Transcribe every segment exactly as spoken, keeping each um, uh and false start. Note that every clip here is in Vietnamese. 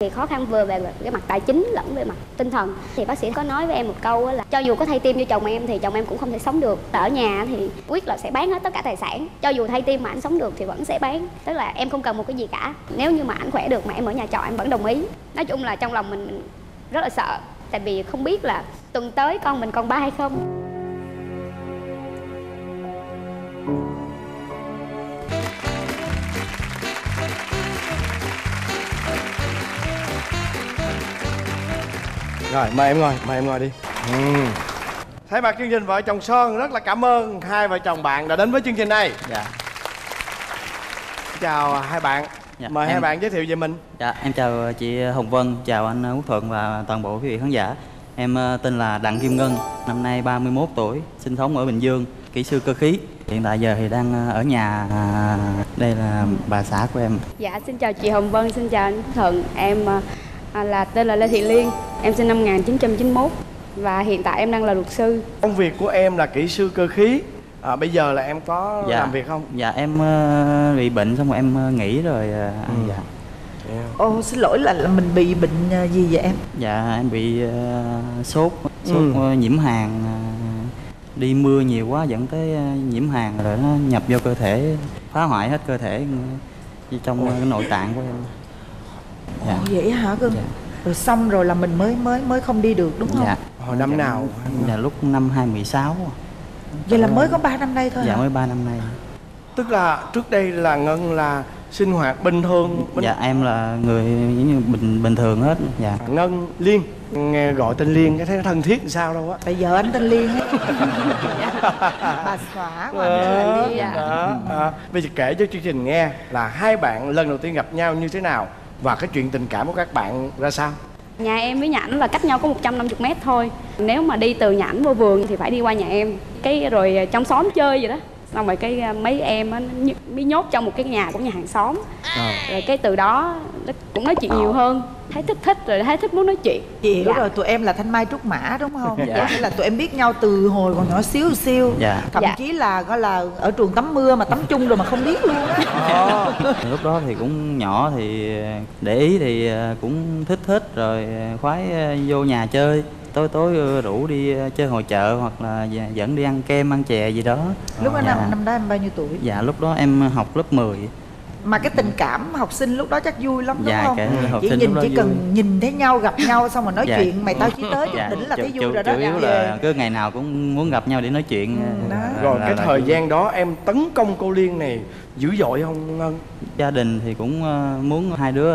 Thì khó khăn vừa về cái mặt tài chính lẫn về mặt tinh thần. Thì bác sĩ có nói với em một câu là cho dù có thay tim cho chồng em thì chồng em cũng không thể sống được. Ở nhà thì quyết là sẽ bán hết tất cả tài sản. Cho dù thay tim mà anh sống được thì vẫn sẽ bán. Tức là em không cần một cái gì cả. Nếu như mà anh khỏe được mà em ở nhà trọ em vẫn đồng ý. Nói chung là trong lòng mình, mình rất là sợ. Tại vì không biết là tuần tới con mình còn ba hay không. Rồi, mời em ngồi, mời em ngồi đi. uhm. Thay mặt chương trình Vợ Chồng Son rất là cảm ơn hai vợ chồng bạn đã đến với chương trình này. Dạ. Chào hai bạn. Dạ, mời em... hai bạn giới thiệu về mình. Dạ, em chào chị Hồng Vân, chào anh Quốc Thuận và toàn bộ quý vị khán giả. Em tên là Đặng Kim Ngân, năm nay ba mươi mốt tuổi, sinh sống ở Bình Dương, kỹ sư cơ khí. Hiện tại giờ thì đang ở nhà, à, đây là bà xã của em. Dạ, xin chào chị Hồng Vân, xin chào anh Quốc Thuận. Em là tên là Lê Thị Liên, em sinh năm một nghìn chín trăm chín mươi mốt và hiện tại em đang là luật sư. Công việc của em là kỹ sư cơ khí. À, bây giờ là em có dạ. làm việc không? Dạ, em uh, bị bệnh xong rồi em nghỉ rồi. Uh, ừ. Dạ. Ô, oh, xin lỗi là, là mình bị bệnh gì vậy em? Dạ, em bị uh, sốt, sốt ừ. uh, nhiễm hàn. Uh, đi mưa nhiều quá dẫn tới uh, nhiễm hàn rồi nó nhập vô cơ thể, phá hoại hết cơ thể uh, trong uh, cái nội tạng của em. Ồ, dạ. Vậy hả cưng? Dạ. Rồi xong rồi là mình mới mới mới không đi được đúng không? Dạ. Hồi năm dạ, nào? Dạ lúc năm hai không mười sáu. Vậy là mới có ba năm nay thôi. Dạ hả? Mới ba năm nay. Tức là trước đây là Ngân là sinh hoạt bình thường. Bình... Dạ em là người như bình bình thường hết. Dạ. Ngân Liên, nghe gọi tên Liên cái thấy nó thân thiết làm sao đâu á. Bây giờ anh tên Liên hết. Bà xóa mà là Liên. Bây giờ kể cho chương trình nghe là hai bạn lần đầu tiên gặp nhau như thế nào? Và cái chuyện tình cảm của các bạn ra sao? Nhà em với nhà ảnh là cách nhau có một trăm năm mươi mét thôi. Nếu mà đi từ nhà ảnh vô vườn thì phải đi qua nhà em. Cái rồi trong xóm chơi vậy đó. Xong rồi cái mấy em á, mới nhốt trong một cái nhà của nhà hàng xóm. à. Rồi cái từ đó cũng nói chuyện nhiều hơn. Thấy thích thích rồi thấy thích muốn nói chuyện. Chị hiểu dạ. rồi, tụi em là Thanh Mai Trúc Mã đúng không? Dạ. Nghĩa là tụi em biết nhau từ hồi còn nhỏ xíu xíu. Dạ. Thậm dạ. chí là gọi là ở trường tắm mưa mà tắm chung rồi mà không biết luôn á. Ờ. Lúc đó thì cũng nhỏ thì để ý thì cũng thích thích rồi khoái vô nhà chơi. Tối tối rủ đi chơi hội chợ hoặc là dẫn đi ăn kem ăn chè gì đó. Lúc đó dạ. năm, năm đó em bao nhiêu tuổi? Dạ lúc đó em học lớp mười. Mà cái tình cảm học sinh lúc đó chắc vui lắm đúng dạ, không? Chỉ nhìn chỉ cần vui. Nhìn thấy nhau, gặp nhau xong rồi nói dạ. chuyện. Mày tao chỉ tới chút dạ. đỉnh là thấy vui rồi đó. Chủ yếu dạ. là cứ ngày nào cũng muốn gặp nhau để nói chuyện. ừ, đó. Rồi là, cái là, thời là... gian đó em tấn công cô Liên này dữ dội không Ngân? Gia đình thì cũng muốn hai đứa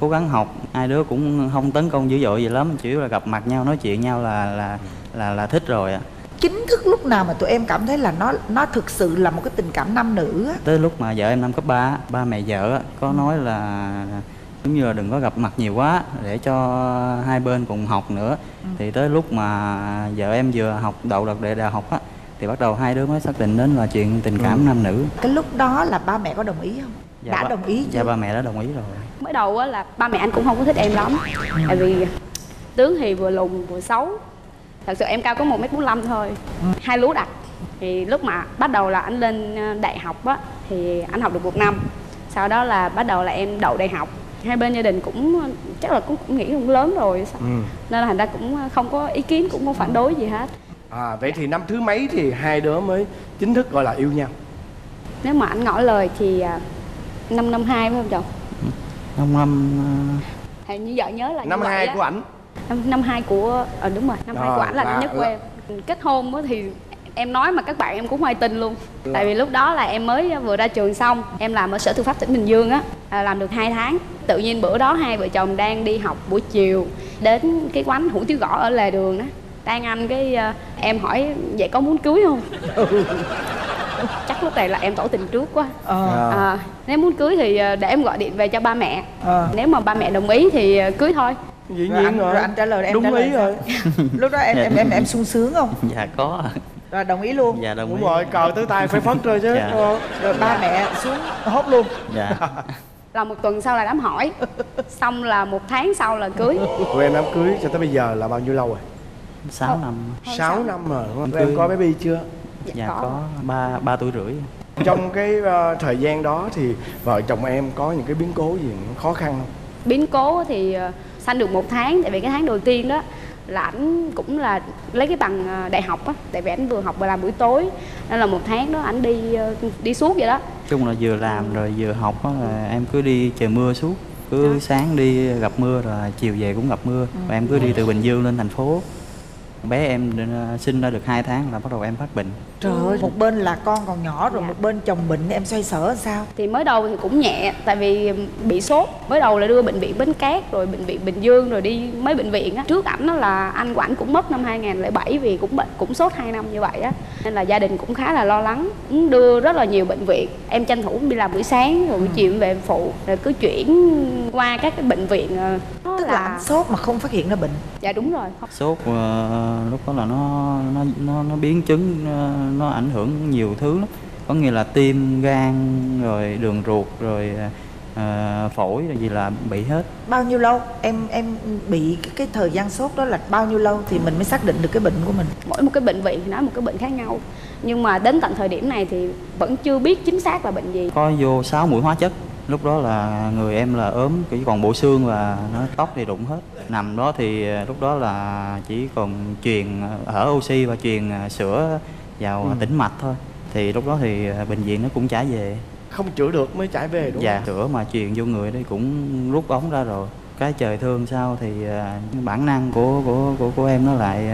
cố gắng học. Hai đứa cũng không tấn công dữ dội gì lắm. Chủ yếu là gặp mặt nhau, nói chuyện nhau là là là, là thích rồi ạ. Chính thức lúc nào mà tụi em cảm thấy là nó nó thực sự là một cái tình cảm nam nữ á? Tới lúc mà vợ em năm cấp ba, ba mẹ vợ có nói là giống như là đừng có gặp mặt nhiều quá để cho hai bên cùng học nữa. ừ. Thì tới lúc mà vợ em vừa học đậu đợt đệ đại học á thì bắt đầu hai đứa mới xác định đến là chuyện tình cảm ừ. nam nữ. Cái lúc đó là ba mẹ có đồng ý không? Dạ, đã ba, đồng ý chưa? Dạ ba mẹ đã đồng ý rồi. Mới đầu á là ba mẹ anh cũng không có thích em lắm. Tại vì tướng thì vừa lùn vừa xấu. Thật sự em cao có một mét bốn mươi lăm thôi. ừ. Hai lúa đặc. Thì lúc mà bắt đầu là anh lên đại học á, thì anh học được một năm. Sau đó là bắt đầu là em đậu đại học. Hai bên gia đình cũng chắc là cũng, cũng nghĩ cũng lớn rồi. ừ. Nên là thành ra cũng không có ý kiến, cũng không phản đối gì hết. à, Vậy thì năm thứ mấy thì hai đứa mới chính thức gọi là yêu nhau? Nếu mà anh ngỏ lời thì năm năm hai phải không chồng? Năm năm... Thì như vợ nhớ là năm hai của ảnh. Năm hai của... Ờ à, đúng rồi, năm hai của ảnh là năm nhất của em. Kết hôn thì em nói mà các bạn em cũng hoài tình luôn. Được. Tại vì lúc đó là em mới vừa ra trường xong. Em làm ở Sở Tư pháp tỉnh Bình Dương á. Làm được hai tháng. Tự nhiên bữa đó hai vợ chồng đang đi học buổi chiều. Đến cái quán hủ tiếu gõ ở lề đường đó. Đang ăn cái... Em hỏi vậy có muốn cưới không? Chắc lúc này là em tỏ tình trước quá. ờ. à, Nếu muốn cưới thì để em gọi điện về cho ba mẹ. ờ. Nếu mà ba mẹ đồng ý thì cưới thôi. Dĩ nhiên rồi anh, rồi. Rồi anh trả lời em đúng trả lời ý rồi. Lúc đó em em em em sung sướng không? Dạ có. Rồi đồng ý luôn. Dạ đồng ý. Đúng rồi, cờ tới tay phải phất rồi chứ. Dạ. Rồi ba dạ. mẹ xuống hốt luôn. Dạ. Là một tuần sau là đám hỏi, xong là một tháng sau là cưới. Tụi em đám cưới cho tới bây giờ là bao nhiêu lâu rồi? sáu năm. sáu năm rồi đúng không? Tụi em có bé Bi chưa? Dạ, dạ có. có ba ba tuổi rưỡi. Trong cái uh, thời gian đó thì vợ chồng em có những cái biến cố gì khó khăn không? biến cố thì sanh được một tháng. Tại vì cái tháng đầu tiên đó là ảnh cũng là lấy cái bằng đại học á, tại vì ảnh vừa học vừa làm buổi tối, nên là một tháng đó ảnh đi đi suốt vậy đó. Chung là vừa làm rồi vừa học á, là em cứ đi trời mưa suốt, cứ à. sáng đi gặp mưa rồi chiều về cũng gặp mưa. ừ. Và em cứ đi từ Bình Dương lên thành phố. Bé em sinh ra được hai tháng là bắt đầu em phát bệnh. Trời ơi, một bên là con còn nhỏ rồi, dạ. một bên chồng bệnh, em xoay sở sao? Thì mới đầu thì cũng nhẹ, tại vì bị sốt. Mới đầu là đưa bệnh viện Bến Cát, rồi bệnh viện Bình Dương, rồi đi mấy bệnh viện á. Trước ảnh đó là anh của ảnh cũng mất năm hai không không bảy vì cũng bệnh, cũng sốt hai năm như vậy á. Nên là gia đình cũng khá là lo lắng, cũng đưa rất là nhiều bệnh viện. Em tranh thủ đi làm buổi sáng, rồi buổi ừ. chiều về em phụ. Rồi cứ chuyển qua các cái bệnh viện. Tức là, là ảnh sốt mà không phát hiện ra bệnh. Dạ đúng rồi. Sốt uh, lúc đó là nó, nó, nó, nó biến chứng, uh, nó ảnh hưởng nhiều thứ lắm. Có nghĩa là tim, gan, rồi đường ruột, rồi uh, phổi, rồi gì là bị hết. Bao nhiêu lâu? Em em bị cái, cái thời gian sốt đó là bao nhiêu lâu thì mình mới xác định được cái bệnh của mình? Mỗi một cái bệnh viện thì nói một cái bệnh khác nhau. Nhưng mà đến tận thời điểm này thì vẫn chưa biết chính xác là bệnh gì. Có vô sáu mũi hóa chất. Lúc đó là người em là ốm, chỉ còn bộ xương và nó tóc thì rụng hết. Nằm đó thì lúc đó là chỉ còn truyền thở oxy và truyền sữa vào ừ. tĩnh mạch thôi. Thì lúc đó thì bệnh viện nó cũng trả về. Không chữa được mới trả về đúng dạ, không? Dạ, sữa mà truyền vô người đây cũng rút ống ra rồi. Cái trời thương sao thì bản năng của của của, của em nó lại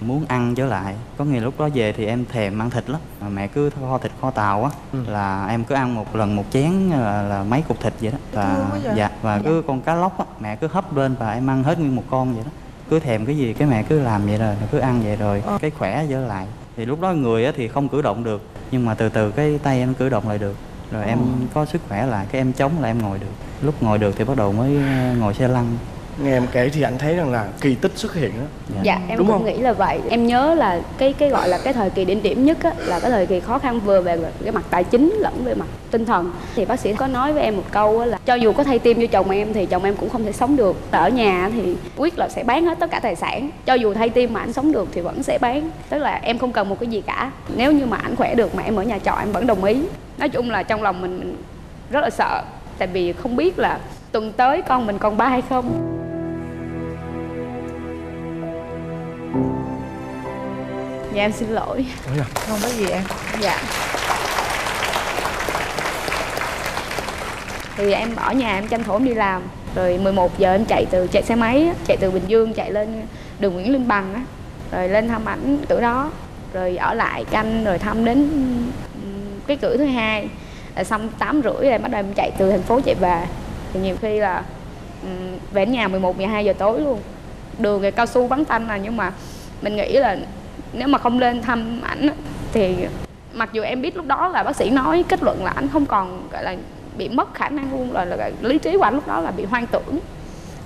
muốn ăn trở lại. Có nghĩa lúc đó về thì em thèm ăn thịt lắm. Mẹ cứ kho thịt kho tàu á, ừ. là em cứ ăn một lần một chén là, là mấy cục thịt vậy đó. Và vậy? Dạ, và cứ con cá lóc á, mẹ cứ hấp lên và em ăn hết nguyên một con vậy đó. Cứ thèm cái gì cái mẹ cứ làm vậy rồi, cứ ăn vậy rồi. Cái khỏe trở lại. Thì lúc đó người á thì không cử động được, nhưng mà từ từ cái tay em cử động lại được. Rồi em có sức khỏe lại, cái em chống là em ngồi được. Lúc ngồi được thì bắt đầu mới ngồi xe lăn. Nghe em kể thì anh thấy rằng là kỳ tích xuất hiện đó. Dạ, dạ em đúng cũng không? nghĩ là vậy. Em nhớ là cái cái gọi là cái thời kỳ đỉnh điểm nhất á, là cái thời kỳ khó khăn vừa về cái mặt tài chính lẫn về mặt tinh thần. Thì bác sĩ có nói với em một câu á, là cho dù có thay tim cho chồng em thì chồng em cũng không thể sống được. Ở nhà thì quyết là sẽ bán hết tất cả tài sản. Cho dù thay tim mà anh sống được thì vẫn sẽ bán. Tức là em không cần một cái gì cả. Nếu như mà anh khỏe được mà em ở nhà trọ em vẫn đồng ý. Nói chung là trong lòng mình, mình rất là sợ. Tại vì không biết là tuần tới con mình còn ba hay không. Dạ em xin lỗi. Dạ. Không có gì em. Dạ. Thì em ở nhà em tranh thủ em đi làm. Rồi mười một giờ em chạy từ chạy xe máy, chạy từ Bình Dương chạy lên đường Nguyễn Lương Bằng á, rồi lên thăm ảnh từ đó, rồi ở lại canh rồi thăm đến cái cửa thứ hai. Rồi xong tám rưỡi em bắt đầu em chạy từ thành phố chạy về. Thì nhiều khi là về nhà mười một, mười hai giờ tối luôn. Đường thì cao su vắng tanh à, nhưng mà mình nghĩ là nếu mà không lên thăm ảnh thì mặc dù em biết lúc đó là bác sĩ nói kết luận là ảnh không còn gọi là bị mất khả năng luôn rồi, là, là lý trí của ảnh lúc đó là bị hoang tưởng.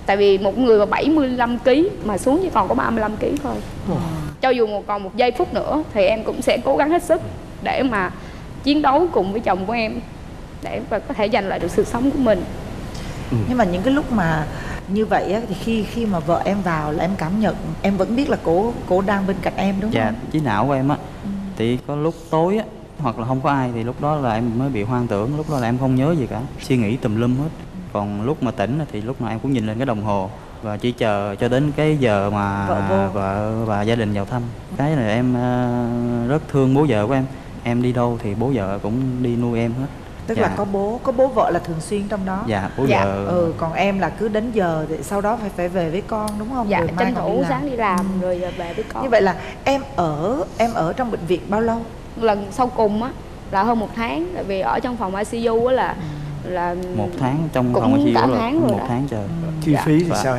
Tại vì một người mà bảy mươi lăm ki lô gam mà xuống chỉ còn có ba mươi lăm ki lô gam thôi. Wow. Cho dù một, còn một giây phút nữa thì em cũng sẽ cố gắng hết sức để mà chiến đấu cùng với chồng của em để mà có thể giành lại được sự sống của mình. Ừ. Nhưng mà những cái lúc mà như vậy á, thì khi khi mà vợ em vào là em cảm nhận em vẫn biết là cổ cổ đang bên cạnh em đúng dạ, không? Dạ, trí não của em á. Ừ. Thì có lúc tối á hoặc là không có ai thì lúc đó là em mới bị hoang tưởng, lúc đó là em không nhớ gì cả, suy nghĩ tùm lum hết. Ừ. Còn lúc mà tỉnh thì lúc nào em cũng nhìn lên cái đồng hồ và chỉ chờ cho đến cái giờ mà vợ, vợ và gia đình vào thăm. Ừ. Cái này em rất thương bố vợ của em. Em đi đâu thì bố vợ cũng đi nuôi em hết. Tức dạ. là có bố, có bố vợ là thường xuyên trong đó. Dạ, bố dạ. vợ. Ừ, còn em là cứ đến giờ thì sau đó phải phải về với con đúng không? Dạ, tranh thủ sáng đi làm ừ. rồi giờ về với con. Như vậy là em ở em ở trong bệnh viện bao lâu? Lần sau cùng á là hơn một tháng, tại vì ở trong phòng i xê u á là là một tháng trong cũng phòng i xê u cả tháng rồi một đó. tháng chờ. Ừ. Chi dạ. phí thì và... sao?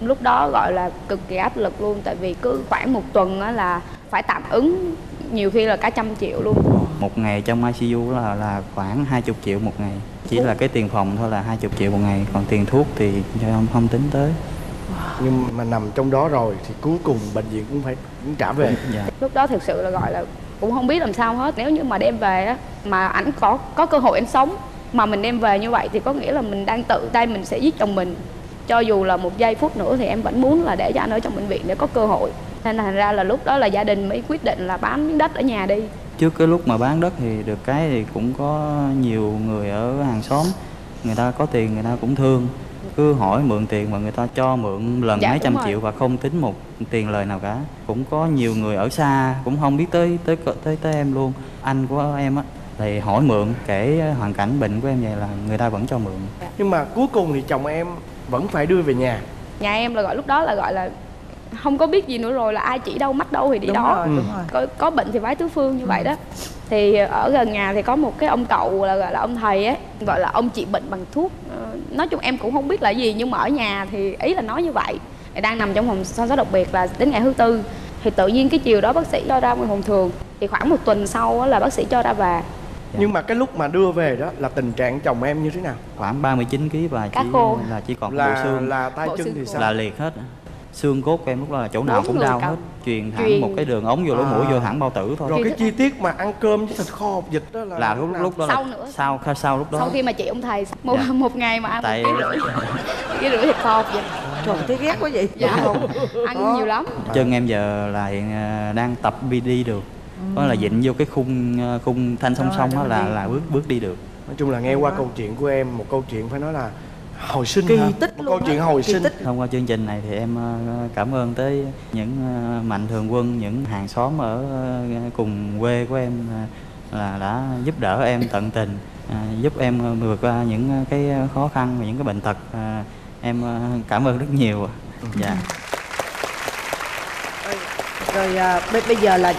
Lúc đó gọi là cực kỳ áp lực luôn, tại vì cứ khoảng một tuần á là phải tạm ứng nhiều khi là cả trăm triệu luôn. Một ngày trong i xê u là là khoảng hai mươi triệu một ngày. Chỉ là cái tiền phòng thôi là hai mươi triệu một ngày, còn tiền thuốc thì không, không tính tới. Wow. Nhưng mà nằm trong đó rồi thì cuối cùng bệnh viện cũng phải cũng trả về. Dạ. Lúc đó thực sự là gọi là cũng không biết làm sao hết. Nếu như mà đem về á mà ảnh có có cơ hội em sống mà mình đem về như vậy thì có nghĩa là mình đang tự tay mình sẽ giết chồng mình. Cho dù là một giây phút nữa thì em vẫn muốn là để cho anh ở trong bệnh viện để có cơ hội. Nên thành ra là lúc đó là gia đình mới quyết định là bán miếng đất ở nhà đi. Trước cái lúc mà bán đất thì được cái thì cũng có nhiều người ở hàng xóm, người ta có tiền người ta cũng thương. cứ hỏi mượn tiền mà người ta cho mượn lần dạ, mấy trăm rồi. triệu và không tính một tiền lời nào cả. Cũng có nhiều người ở xa cũng không biết tới tới tới tới em luôn. Anh của em á thì hỏi mượn, kể hoàn cảnh bệnh của em vậy là người ta vẫn cho mượn. Nhưng mà cuối cùng thì chồng em vẫn phải đưa về nhà. Nhà em là gọi lúc đó là gọi là không có biết gì nữa rồi, là ai chỉ đâu mắc đâu thì đi đúng đó rồi, ừ. có, có bệnh thì vái tứ phương như ừ. vậy đó. Thì ở gần nhà thì có một cái ông cậu là gọi là ông thầy ấy, gọi là ông trị bệnh bằng thuốc. Nói chung em cũng không biết là gì nhưng mà ở nhà thì ý là nói như vậy. Đang nằm trong phòng soi số đặc biệt là đến ngày thứ tư thì tự nhiên cái chiều đó bác sĩ cho ra ngoài phòng thường. Thì khoảng một tuần sau là bác sĩ cho ra về. Nhưng mà cái lúc mà đưa về đó là tình trạng chồng em như thế nào? Khoảng ba mươi chín ki lô gam và chỉ là chỉ còn bộ xương, là tay chân thì sao? Là liệt hết. Xương cốt của em lúc đó là chỗ nào cũng đau hết, truyền thẳng một cái đường ống vô lỗ mũi vô hẳn bao tử thôi. Rồi cái chi tiết mà ăn cơm với thịt kho hột vịt đó là lúc đó là sau sau lúc đó. Sau khi mà chị ông thầy một một ngày mà ăn cái rưỡi thịt kho hột vịt. Trời thấy ghét quá vậy. Dạ không. Ăn nhiều lắm. Chân em giờ là hiện đang tập đi đi được. Đó là dịnh vô cái khung khung thanh song song đó là là bước bước đi được. Nói chung là nghe qua câu chuyện của em, một câu chuyện phải nói là hồi sinh, kỳ tích một câu chuyện hồi sinh. Thông qua chương trình này thì em cảm ơn tới những mạnh thường quân, những hàng xóm ở cùng quê của em là đã giúp đỡ em tận tình, giúp em vượt qua những cái khó khăn và những cái bệnh tật. Em cảm ơn rất nhiều. Dạ. Rồi bây giờ là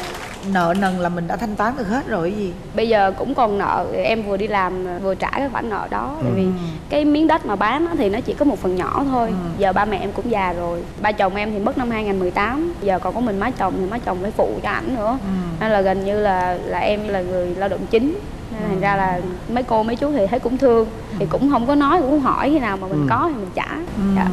nợ nần là mình đã thanh toán được hết rồi gì? Bây giờ cũng còn nợ, em vừa đi làm vừa trả cái khoản nợ đó. Tại ừ. vì cái miếng đất mà bán thì nó chỉ có một phần nhỏ thôi. ừ. Giờ ba mẹ em cũng già rồi. Ba chồng em thì mất năm hai nghìn mười tám. Giờ còn có mình má chồng thì má chồng phải phụ cho ảnh nữa. ừ. Nên là gần như là là em là người lao động chính. Nên thành ra là mấy cô mấy chú thì thấy cũng thương. Thì cũng không có nói, cũng hỏi khi nào mà mình ừ. có thì mình trả. ừ. Dạ.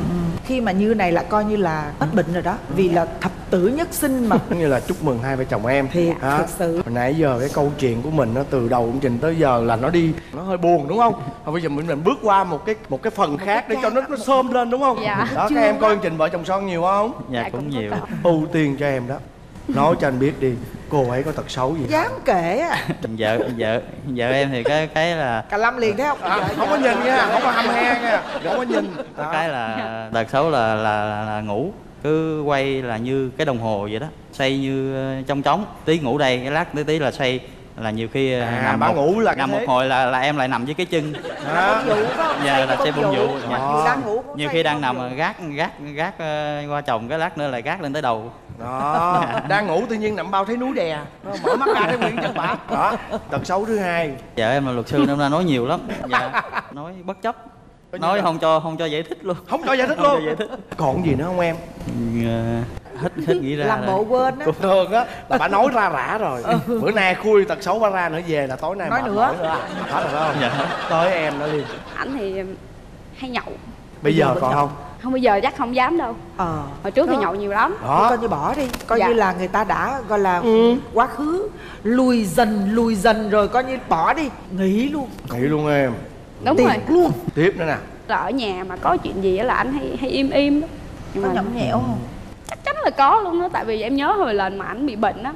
Khi mà như này là coi như là hết bệnh rồi đó. Vì là thập tử nhất sinh mà. Như là chúc mừng hai vợ chồng em. Thì à, thật sự hồi nãy giờ cái câu chuyện của mình nó từ đầu chương trình tới giờ là nó đi, nó hơi buồn đúng không? Và bây giờ mình, mình bước qua một cái một cái phần một khác cái để cho nó nó sơm lên đúng không? Dạ. Đó, các em coi chương trình Vợ Chồng Son nhiều không? Dạ, dạ cũng, cũng nhiều. Ưu tiên cho em đó. Nói cho anh biết đi, cô ấy có tật xấu gì? Dám kể à. Vợ vợ vợ em thì cái cái là cà lâm liền thấy không? À, vợ, không có nhìn nha, không có hâm he nha, không có nhìn. Đó. Cái là tật xấu là là, là, là ngủ cứ quay là như cái đồng hồ vậy đó, xoay như trong trống, tí ngủ đây cái lát tí tí là xoay, là nhiều khi à, nằm một, ngủ là nằm một hồi là là em lại nằm với cái chân. À. Giờ là xe bông vụ. Nhiều khi đang nằm gác gác gác qua chồng cái lát nữa lại gác lên tới đầu. Đó, đang ngủ tự nhiên nằm bao thấy núi đè, mở mắt ra thấy nguyên chân bả. Đó, tật xấu thứ hai. Vợ em là luật sư nên ra nói nhiều lắm. Dạ, nói bất chấp. Nói không cho không cho giải thích luôn. Không cho giải thích luôn. Giải thích. Còn gì nữa không em? Hết hết nghĩ ra. Làm bộ quên á. Thường á là bà nói ra rã rồi. Ừ. Bữa nay khui tật xấu bà ra nữa về là tối nay nói nữa. Nói nữa. Hết rồi không? Dạ. Tới em nữa liền. Ảnh thì hay nhậu. Bây giờ còn không? Không, bây giờ chắc không dám đâu. Ờ. Hồi trước đó. Thì nhậu nhiều lắm. Đó. Coi như bỏ đi. Coi dạ. như là người ta đã gọi là ừ. quá khứ lùi dần lùi dần rồi, coi như bỏ đi, nghỉ luôn. Nghỉ luôn em. Đúng Tiền rồi luôn. Tiếp nữa nè. Là ở nhà mà có chuyện gì là anh hay hay im im đó. Nhưng có mà nhõng nhẽo không? Chắc chắn là có luôn đó. Tại vì em nhớ hồi lần mà anh bị bệnh á,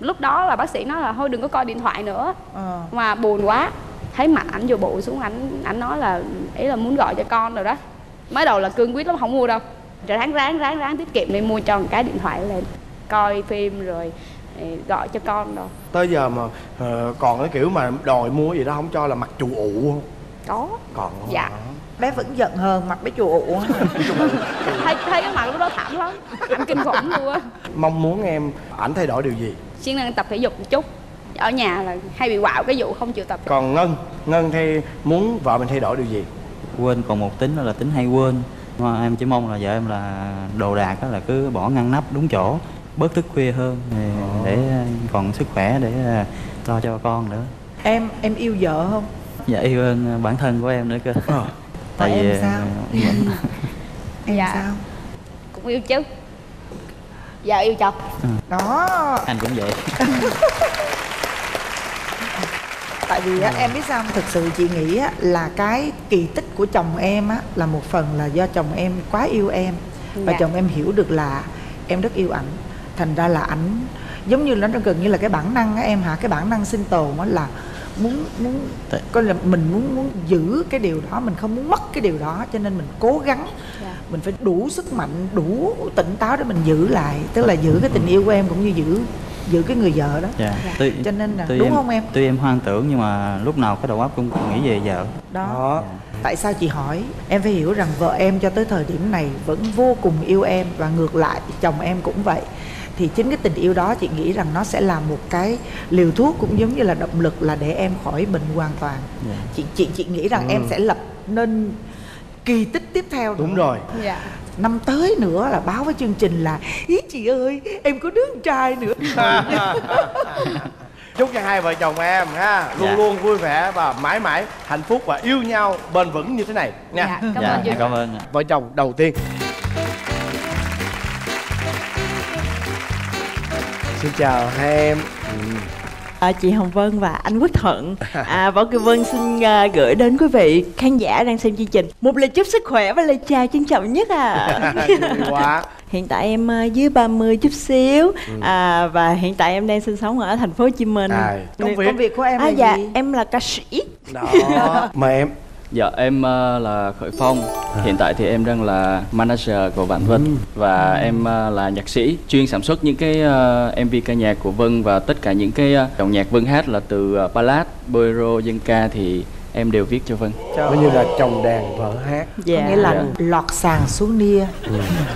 lúc đó là bác sĩ nói là thôi đừng có coi điện thoại nữa. ờ. Mà buồn quá, thấy mặt ảnh vô bụ xuống, ảnh ảnh nói là ý là muốn gọi cho con rồi đó. Mới đầu là cương quyết lắm, không mua đâu. Rồi ráng ráng ráng ráng tiết kiệm để mua cho một cái điện thoại lên coi phim rồi gọi cho con rồi. Tới giờ mà uh, còn cái kiểu mà đòi mua gì đó không cho là mặt chù ụ không? Có. Còn không? Dạ. Bé vẫn giận hơn mặt bé chù ụ. Thấy, thấy cái mặt lúc đó thảm lắm. Ảnh kinh khủng luôn á. Mong muốn em ảnh thay đổi điều gì? Siêng năng tập thể dục một chút. Ở nhà là hay bị quạo cái vụ không chịu tập. Còn Ngân, Ngân thì muốn vợ mình thay đổi điều gì? Quên còn một tính là tính hay quên. Mà em chỉ mong là vợ em là đồ đạc đó là cứ bỏ ngăn nắp đúng chỗ, bớt thức khuya hơn để còn sức khỏe để lo cho con nữa. Em em yêu vợ không? Dạ yêu hơn bản thân của em nữa cơ. Ờ. Tại em vì... sao? Em dạ. sao? Cũng yêu chứ. Dạ yêu chồng. Ừ. Đó. Anh cũng vậy. Tại vì á, em biết sao không? Thực sự chị nghĩ á, là cái kỳ tích của chồng em á, là một phần là do chồng em quá yêu em. Và dạ. chồng em hiểu được là em rất yêu ảnh. Thành ra là ảnh giống như nó gần như là cái bản năng á, em hả? Cái bản năng sinh tồn á, là muốn muốn coi là mình muốn muốn giữ cái điều đó, mình không muốn mất cái điều đó, cho nên mình cố gắng yeah. mình phải đủ sức mạnh, đủ tỉnh táo để mình giữ lại, tức là giữ cái tình yêu của em cũng như giữ giữ cái người vợ đó. Dạ. Dạ. Cho nên là đúng em, không em? Tuy em hoang tưởng nhưng mà lúc nào cái đầu óc cũng nghĩ về vợ. Đó. Dạ. Tại sao chị hỏi? Em phải hiểu rằng vợ em cho tới thời điểm này vẫn vô cùng yêu em, và ngược lại chồng em cũng vậy. Thì chính cái tình yêu đó chị nghĩ rằng nó sẽ là một cái liều thuốc, cũng giống như là động lực là để em khỏi bệnh hoàn toàn. Dạ. Chị chị chị nghĩ rằng ừ. em sẽ lập nên kỳ tích tiếp theo. Đúng nữa. Rồi. Dạ. Năm tới nữa là báo với chương trình là ý chị ơi em có đứa con trai nữa. Chúc cho hai vợ chồng em ha luôn dạ. luôn vui vẻ và mãi mãi hạnh phúc và yêu nhau bền vững như thế này nha. Dạ, cảm, dạ, cảm ơn vợ chồng đầu tiên. Xin chào hai em. À, chị Hồng Vân và anh Quốc Thuận, à, Võ Kỳ Vân xin uh, gửi đến quý vị khán giả đang xem chương trình một lời chúc sức khỏe và lời chào trân trọng nhất à. Quá. Hiện tại em uh, dưới ba mươi chút xíu, ừ. à, và hiện tại em đang sinh sống ở thành phố Hồ Chí Minh. À, công, việc. Công việc của em à, là dạ, gì? Em là ca sĩ. Đó. Mời em. Dạ em uh, là Khởi Phong. À. Hiện tại thì em đang là manager của bạn Vân, ừ. và ừ. em uh, là nhạc sĩ chuyên sản xuất những cái uh, em vê ca nhạc của Vân, và tất cả những cái uh, dòng nhạc Vân hát là từ uh, ballad, bolero, dân ca thì em đều viết cho Vân. Coi như là chồng đàn vợ hát. Dạ. Có nghĩa là dạ. lọt sàng xuống nia, ừ.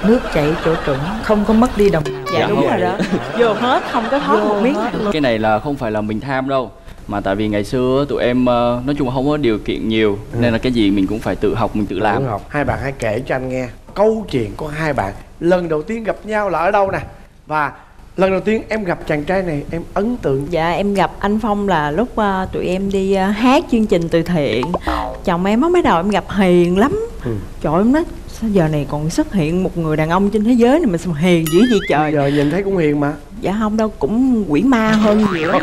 nước chảy chỗ trũng, không có mất đi đồng nào. Dạ, dạ đúng rồi đó. Vô hết không có thoát một miếng. Cái này là không phải là mình tham đâu, mà tại vì ngày xưa tụi em nói chung không có điều kiện nhiều, ừ. nên là cái gì mình cũng phải tự học, mình tự làm. Học. Hai bạn hãy kể cho anh nghe câu chuyện của hai bạn lần đầu tiên gặp nhau là ở đâu nè, và lần đầu tiên em gặp chàng trai này em ấn tượng. Dạ em gặp anh Phong là lúc uh, tụi em đi uh, hát chương trình từ thiện. Chồng em mới đầu em gặp hiền lắm, ừ. trời ơi em nói sao giờ này còn xuất hiện một người đàn ông trên thế giới này mà sao hiền dữ vậy trời. Giờ nhìn thấy cũng hiền mà. Dạ không đâu, cũng quỷ ma hơn nhiều lắm.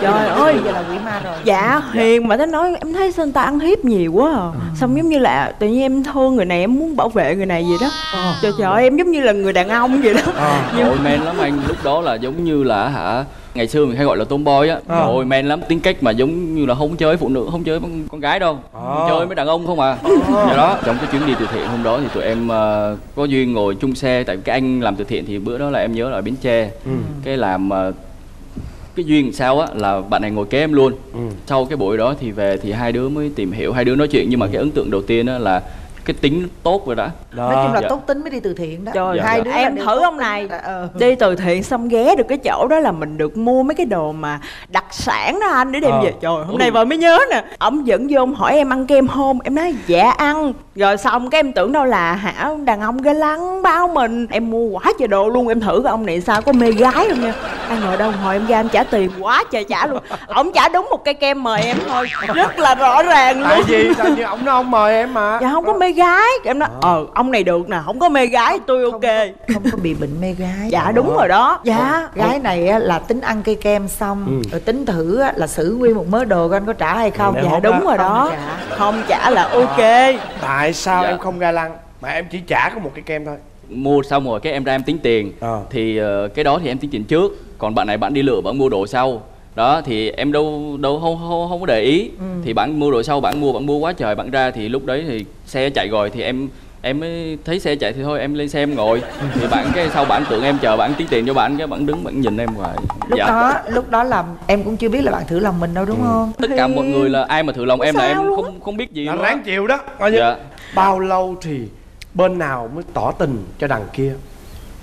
Trời ơi giờ là quỷ ma rồi. Dạ hiền mà tới nói em thấy sao người ta ăn hiếp nhiều quá à. ừ. Xong giống như là tự nhiên em thương người này, em muốn bảo vệ người này gì đó. ừ. Trời trời ơi em giống như là người đàn ông vậy đó. à. Nhưng... Ôi men lắm anh, lúc đó là giống như là hả, ngày xưa mình hay gọi là tomboy á. à. Ôi men lắm, tính cách mà giống như là không chơi phụ nữ, không chơi con gái đâu, à. chơi với đàn ông không à. à. Vậy đó, trong cái chuyến đi từ thiện hôm đó thì tụi em uh, có duyên ngồi chung xe, tại cái anh làm từ thiện thì bữa đó là em nhớ là ở Bến Tre. ừ. Cái làm uh, cái duyên sao á là bạn này ngồi kế em luôn. ừ. Sau cái buổi đó thì về thì hai đứa mới tìm hiểu, hai đứa nói chuyện, nhưng mà ừ. cái ấn tượng đầu tiên á là cái tính tốt rồi đó. Đó. Nói chung là dạ. tốt tính mới đi từ thiện đó. Trời, dạ, hai dạ. đứa em thử ông này là... ừ. đi từ thiện xong ghé được cái chỗ đó là mình được mua mấy cái đồ mà đặc sản đó anh để đem ờ. về. Trời hôm nay vợ mới nhớ nè. Ông dẫn vô ông hỏi em ăn kem hôm, em nói dạ ăn. Rồi xong cái em tưởng đâu là hả đàn ông ghê lắng báo mình. Em mua quá trời đồ luôn, em thử cái ông này sao có mê gái không nha. Ai ngồi đâu hồi em ra em trả tiền quá trời trả luôn. Ông trả đúng một cây kem mời em thôi, rất là rõ ràng luôn. Tại vì sao như ông nó ông mời em mà. Dạ không có mê gái. Em nói ờ ừ, ông này được nè, không có mê gái tôi ok. Không, không có bị bệnh mê gái. Dạ đúng rồi đó. Dạ ừ. gái này là tính ăn cây kem xong ừ. rồi tính thử là xử nguyên một mớ đồ coi anh có trả hay không. Dạ, dạ đúng đó. Rồi đó, không trả, không trả là ok. Tại sao dạ. em không ga lăng mà em chỉ trả có một cây kem thôi? Mua xong rồi cái em ra em tính tiền. à. Thì uh, cái đó thì em tính tiền trước, còn bạn này bạn đi lựa bạn mua đồ sau đó, thì em đâu đâu không không, không có để ý. ừ. Thì bạn mua đồ sau, bạn mua bạn mua quá trời, bạn ra thì lúc đấy thì xe chạy rồi, thì em em mới thấy xe chạy thì thôi em lên xe em ngồi. Thì bạn cái sau bạn tưởng em chờ bạn tính tiền cho bạn, cái bạn đứng bạn nhìn em hoài. Lúc dạ. đó lúc đó là em cũng chưa biết là bạn thử lòng mình đâu đúng ừ. không? Tất cả mọi người là ai mà thử lòng em là em không không, không biết gì nữa. Ráng chịu đó. Dạ. Bao lâu thì bên nào mới tỏ tình cho đằng kia?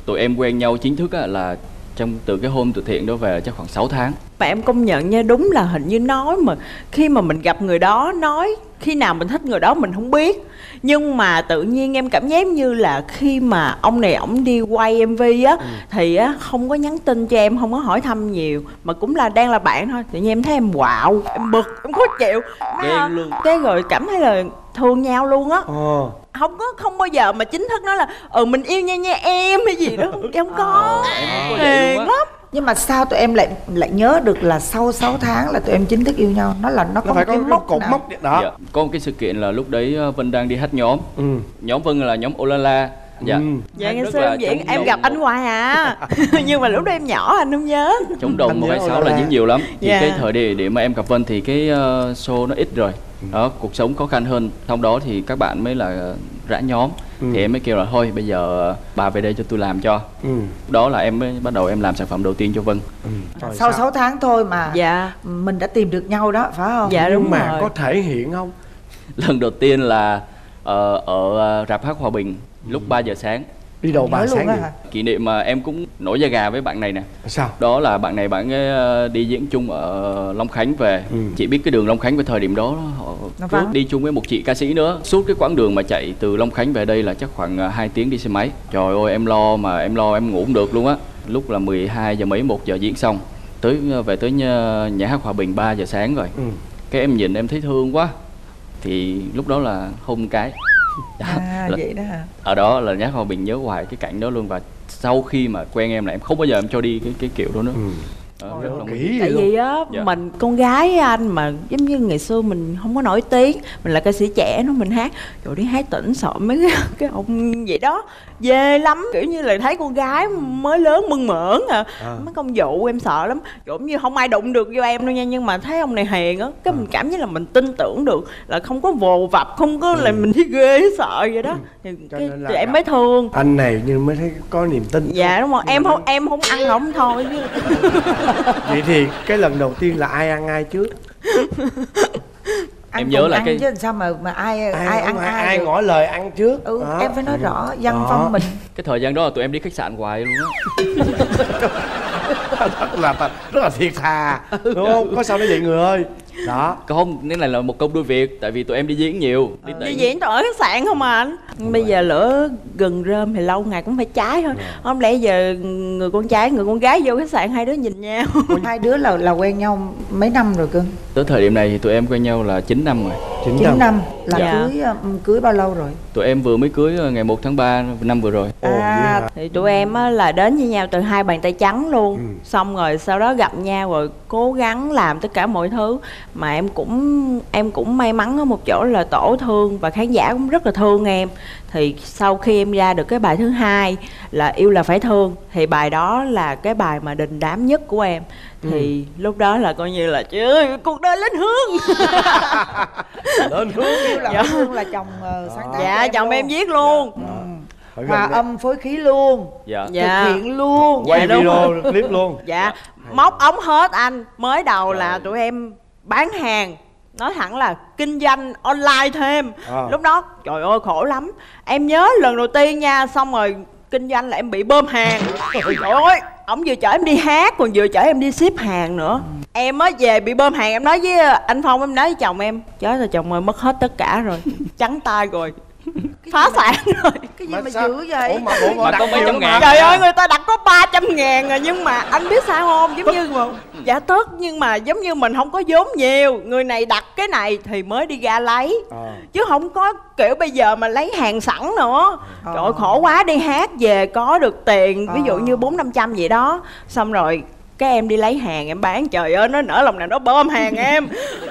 Tụi em quen nhau chính thức á là trong từ cái hôm từ thiện đó về chắc khoảng sáu tháng. Mà em công nhận nha, đúng là hình như nói mà khi mà mình gặp người đó, nói khi nào mình thích người đó mình không biết, nhưng mà tự nhiên em cảm giác như là khi mà ông này ổng đi quay em vê á, ừ. thì á không có nhắn tin cho em, không có hỏi thăm nhiều, mà cũng là đang là bạn thôi. Tự nhiên em thấy em quạo, em bực, em khó chịu luôn. Cái rồi cảm thấy là thương nhau luôn á. ờ. Không có, không bao giờ mà chính thức nói là ừ mình yêu nha nha em hay gì đó, em không có. Hiền à, lắm. Nhưng mà sao tụi em lại lại nhớ được là sau sáu tháng là tụi em chính thức yêu nhau? Nó là nó có nó phải một cái mốc cột mốc đó. Dạ, có một cái sự kiện là lúc đấy Vân đang đi hát nhóm. ừ. Nhóm Vân là nhóm Olala. Dạ. Dạ ngày xưa em diễn em gặp anh hoài à. Nhưng mà lúc đó em nhỏ anh không nhớ. Chống đồn một bảy sáu là diễn nhiều lắm. Thì dạ. Cái thời điểm, điểm mà em gặp Vân thì cái uh, show nó ít rồi. Đó, cuộc sống khó khăn hơn. Trong đó thì các bạn mới là rã nhóm. Ừ. Thì em mới kêu là thôi bây giờ bà về đây cho tôi làm cho. Ừ. Đó là em mới bắt đầu em làm sản phẩm đầu tiên cho Vân. Ừ. Sau sao? sáu tháng thôi mà dạ. Mình đã tìm được nhau đó phải không? Dạ đúng. Nhưng mà rồi. Có thể hiện không? Lần đầu tiên là uh, ở Rạp Hát Hòa Bình lúc ba giờ sáng. Đi đầu ba sáng hả? Kỷ niệm mà em cũng nổi da gà với bạn này nè. Sao? Đó là bạn này bạn ấy đi diễn chung ở Long Khánh về. Ừ. Chị biết cái đường Long Khánh về thời điểm đó họ đi chung với một chị ca sĩ nữa. Suốt cái quãng đường mà chạy từ Long Khánh về đây là chắc khoảng hai tiếng đi xe máy. Trời ơi em lo mà em lo em ngủ không được luôn á. Lúc là mười hai giờ mấy, một giờ diễn xong. Tới về tới nhà, nhà hát Hòa Bình ba giờ sáng rồi. Ừ. Cái em nhìn em thấy thương quá. Thì lúc đó là hôn cái. Đó, à, là, vậy đó hả? Ở đó là nhát Hòa Bình nhớ hoài cái cảnh đó luôn. Và sau khi mà quen em là em không bao giờ em cho đi cái cái kiểu đó nữa. Ừ. Ờ, đó kỹ tại vì á dạ. Mình con gái anh mà giống như ngày xưa mình không có nổi tiếng, mình là ca sĩ trẻ nó mình hát rồi đi hát tỉnh sợ mấy cái, cái ông vậy đó dê lắm, kiểu như là thấy con gái mới lớn mừng mởn à, à. Mấy công vụ em sợ lắm, giống như không ai đụng được vô em đâu nha. Nhưng mà thấy ông này hiền á cái à. Mình cảm giác là mình tin tưởng được, là không có vồ vập, không có ừ. Là mình thấy ghê sợ vậy đó. Ừ. Cái, là thì em mới thương anh này nhưng mới thấy có niềm tin. Dạ đúng rồi. Em không em không ăn không thôi chứ. Vậy thì cái lần đầu tiên là ai ăn ai trước? Em nhớ là cái chứ sao mà mà ai ai, ai ăn ai, ai, ai ngỏ lời ăn trước. Ừ, em phải nói ừ. Rõ văn đó. Phong mình. Cái thời gian đó là tụi em đi khách sạn hoài luôn á. Rất là rất là thiệt thà đúng không? Có sao nó vậy người ơi? Đó không, nên là, là một công đôi việc. Tại vì tụi em đi diễn nhiều. Đi, ừ. Đi diễn ở khách sạn không à anh. Đúng bây rồi. Giờ lửa gần rơm thì lâu ngày cũng phải cháy thôi. Không lẽ giờ người con trai người con gái vô khách sạn hai đứa nhìn nhau. Hai đứa là là quen nhau mấy năm rồi cưng? Tới thời điểm này thì tụi em quen nhau là chín năm rồi. Chín năm là dạ. Cưới cưới bao lâu rồi? Tụi em vừa mới cưới ngày một tháng ba năm vừa rồi. À, à. Thì tụi em là đến với nhau từ hai bàn tay trắng luôn. Ừ. Xong rồi sau đó gặp nhau rồi cố gắng làm tất cả mọi thứ. Mà em cũng em cũng may mắn ở một chỗ là tổ thương và khán giả cũng rất là thương em. Thì sau khi em ra được cái bài thứ hai là Yêu Là Phải Thương, thì bài đó là cái bài mà đình đám nhất của em. Thì ừ. Lúc đó là coi như là chứ cuộc đời lên hướng. Lên hướng. Yêu Là Phải Thương là chồng uh, sáng tác. Dạ em chồng luôn. Em viết luôn. Dạ. Ừ. Hòa âm phối khí luôn. Dạ. Thực hiện luôn. Quay dạ, video clip luôn. Dạ. Móc ống hết anh. Mới đầu trời. Là tụi em bán hàng, nói thẳng là kinh doanh online thêm à. Lúc đó trời ơi khổ lắm. Em nhớ lần đầu tiên nha, xong rồi kinh doanh là em bị bơm hàng. Trời ơi, ổng vừa chở em đi hát còn vừa chở em đi ship hàng nữa. Ừ. Em mới về bị bơm hàng, em nói với anh Phong, em nói với chồng em chết rồi chồng ơi, mất hết tất cả rồi. Trắng tay rồi. Cái phá sản mà... rồi. Cái gì mà, mà dữ vậy? Ủa mà, ủa mà, mà có mấy trăm ngàn. Trời ơi người ta đặt có ba trăm ngàn rồi. Nhưng mà anh biết sao không? Giống tức như không? Dạ tức. Nhưng mà giống như mình không có vốn nhiều. Người này đặt cái này thì mới đi ra lấy à. Chứ không có kiểu bây giờ mà lấy hàng sẵn nữa à. Trời ơi khổ quá. Đi hát về có được tiền à. Ví dụ như bốn năm trăm vậy đó. Xong rồi cái em đi lấy hàng em bán, trời ơi nó nở lòng nào nó bơm hàng em.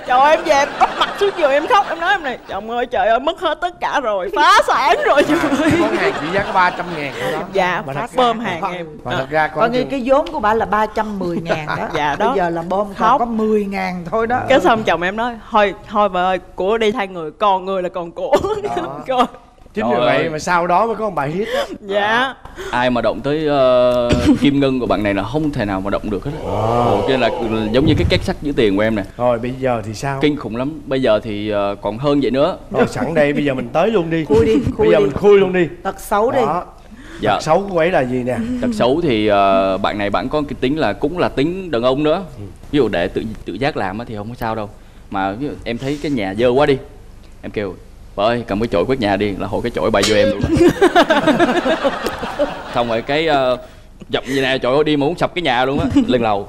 Trời ơi, em về em úp mặt xuống giường em khóc, em nói em này chồng ơi trời ơi mất hết tất cả rồi, phá sản rồi trời ơi. Món hàng chỉ giá có ba trăm ngàn đó. Dạ, bà phá bơm ra, hàng em. Mà thật ra coi như cái vốn của bà là ba trăm mười ngàn đó. Dạ đó. Bây giờ là bơm còn có mười ngàn thôi đó. Cái xong chồng em nói thôi thôi bà ơi, của đi thay người, còn người là còn của. Chính vì vậy mà sau đó mới có một bài hit đó. Dạ à. Ai mà động tới uh, Kim Ngân của bạn này là không thể nào mà động được hết. Wow. Nên là giống như cái két sắt giữ tiền của em nè. Rồi bây giờ thì sao? Kinh khủng lắm. Bây giờ thì uh, còn hơn vậy nữa. Rồi sẵn đây bây giờ mình tới luôn đi. Khui đi khui. Bây giờ đi. Mình khui luôn đi. Tật xấu đó. Đi dạ. Tật xấu của ấy là gì nè? Tật xấu thì uh, bạn này bạn có cái tính là cũng là tính đàn ông nữa. Ví dụ để tự tự giác làm thì không có sao đâu. Mà ví dụ, em thấy cái nhà dơ quá đi, em kêu bà ơi cầm cái chổi quét nhà đi, là hồi cái chổi bay vô em luôn. Xong rồi cái uh, dậm như nè, trời ơi đi mà muốn sập cái nhà luôn á. Lên lầu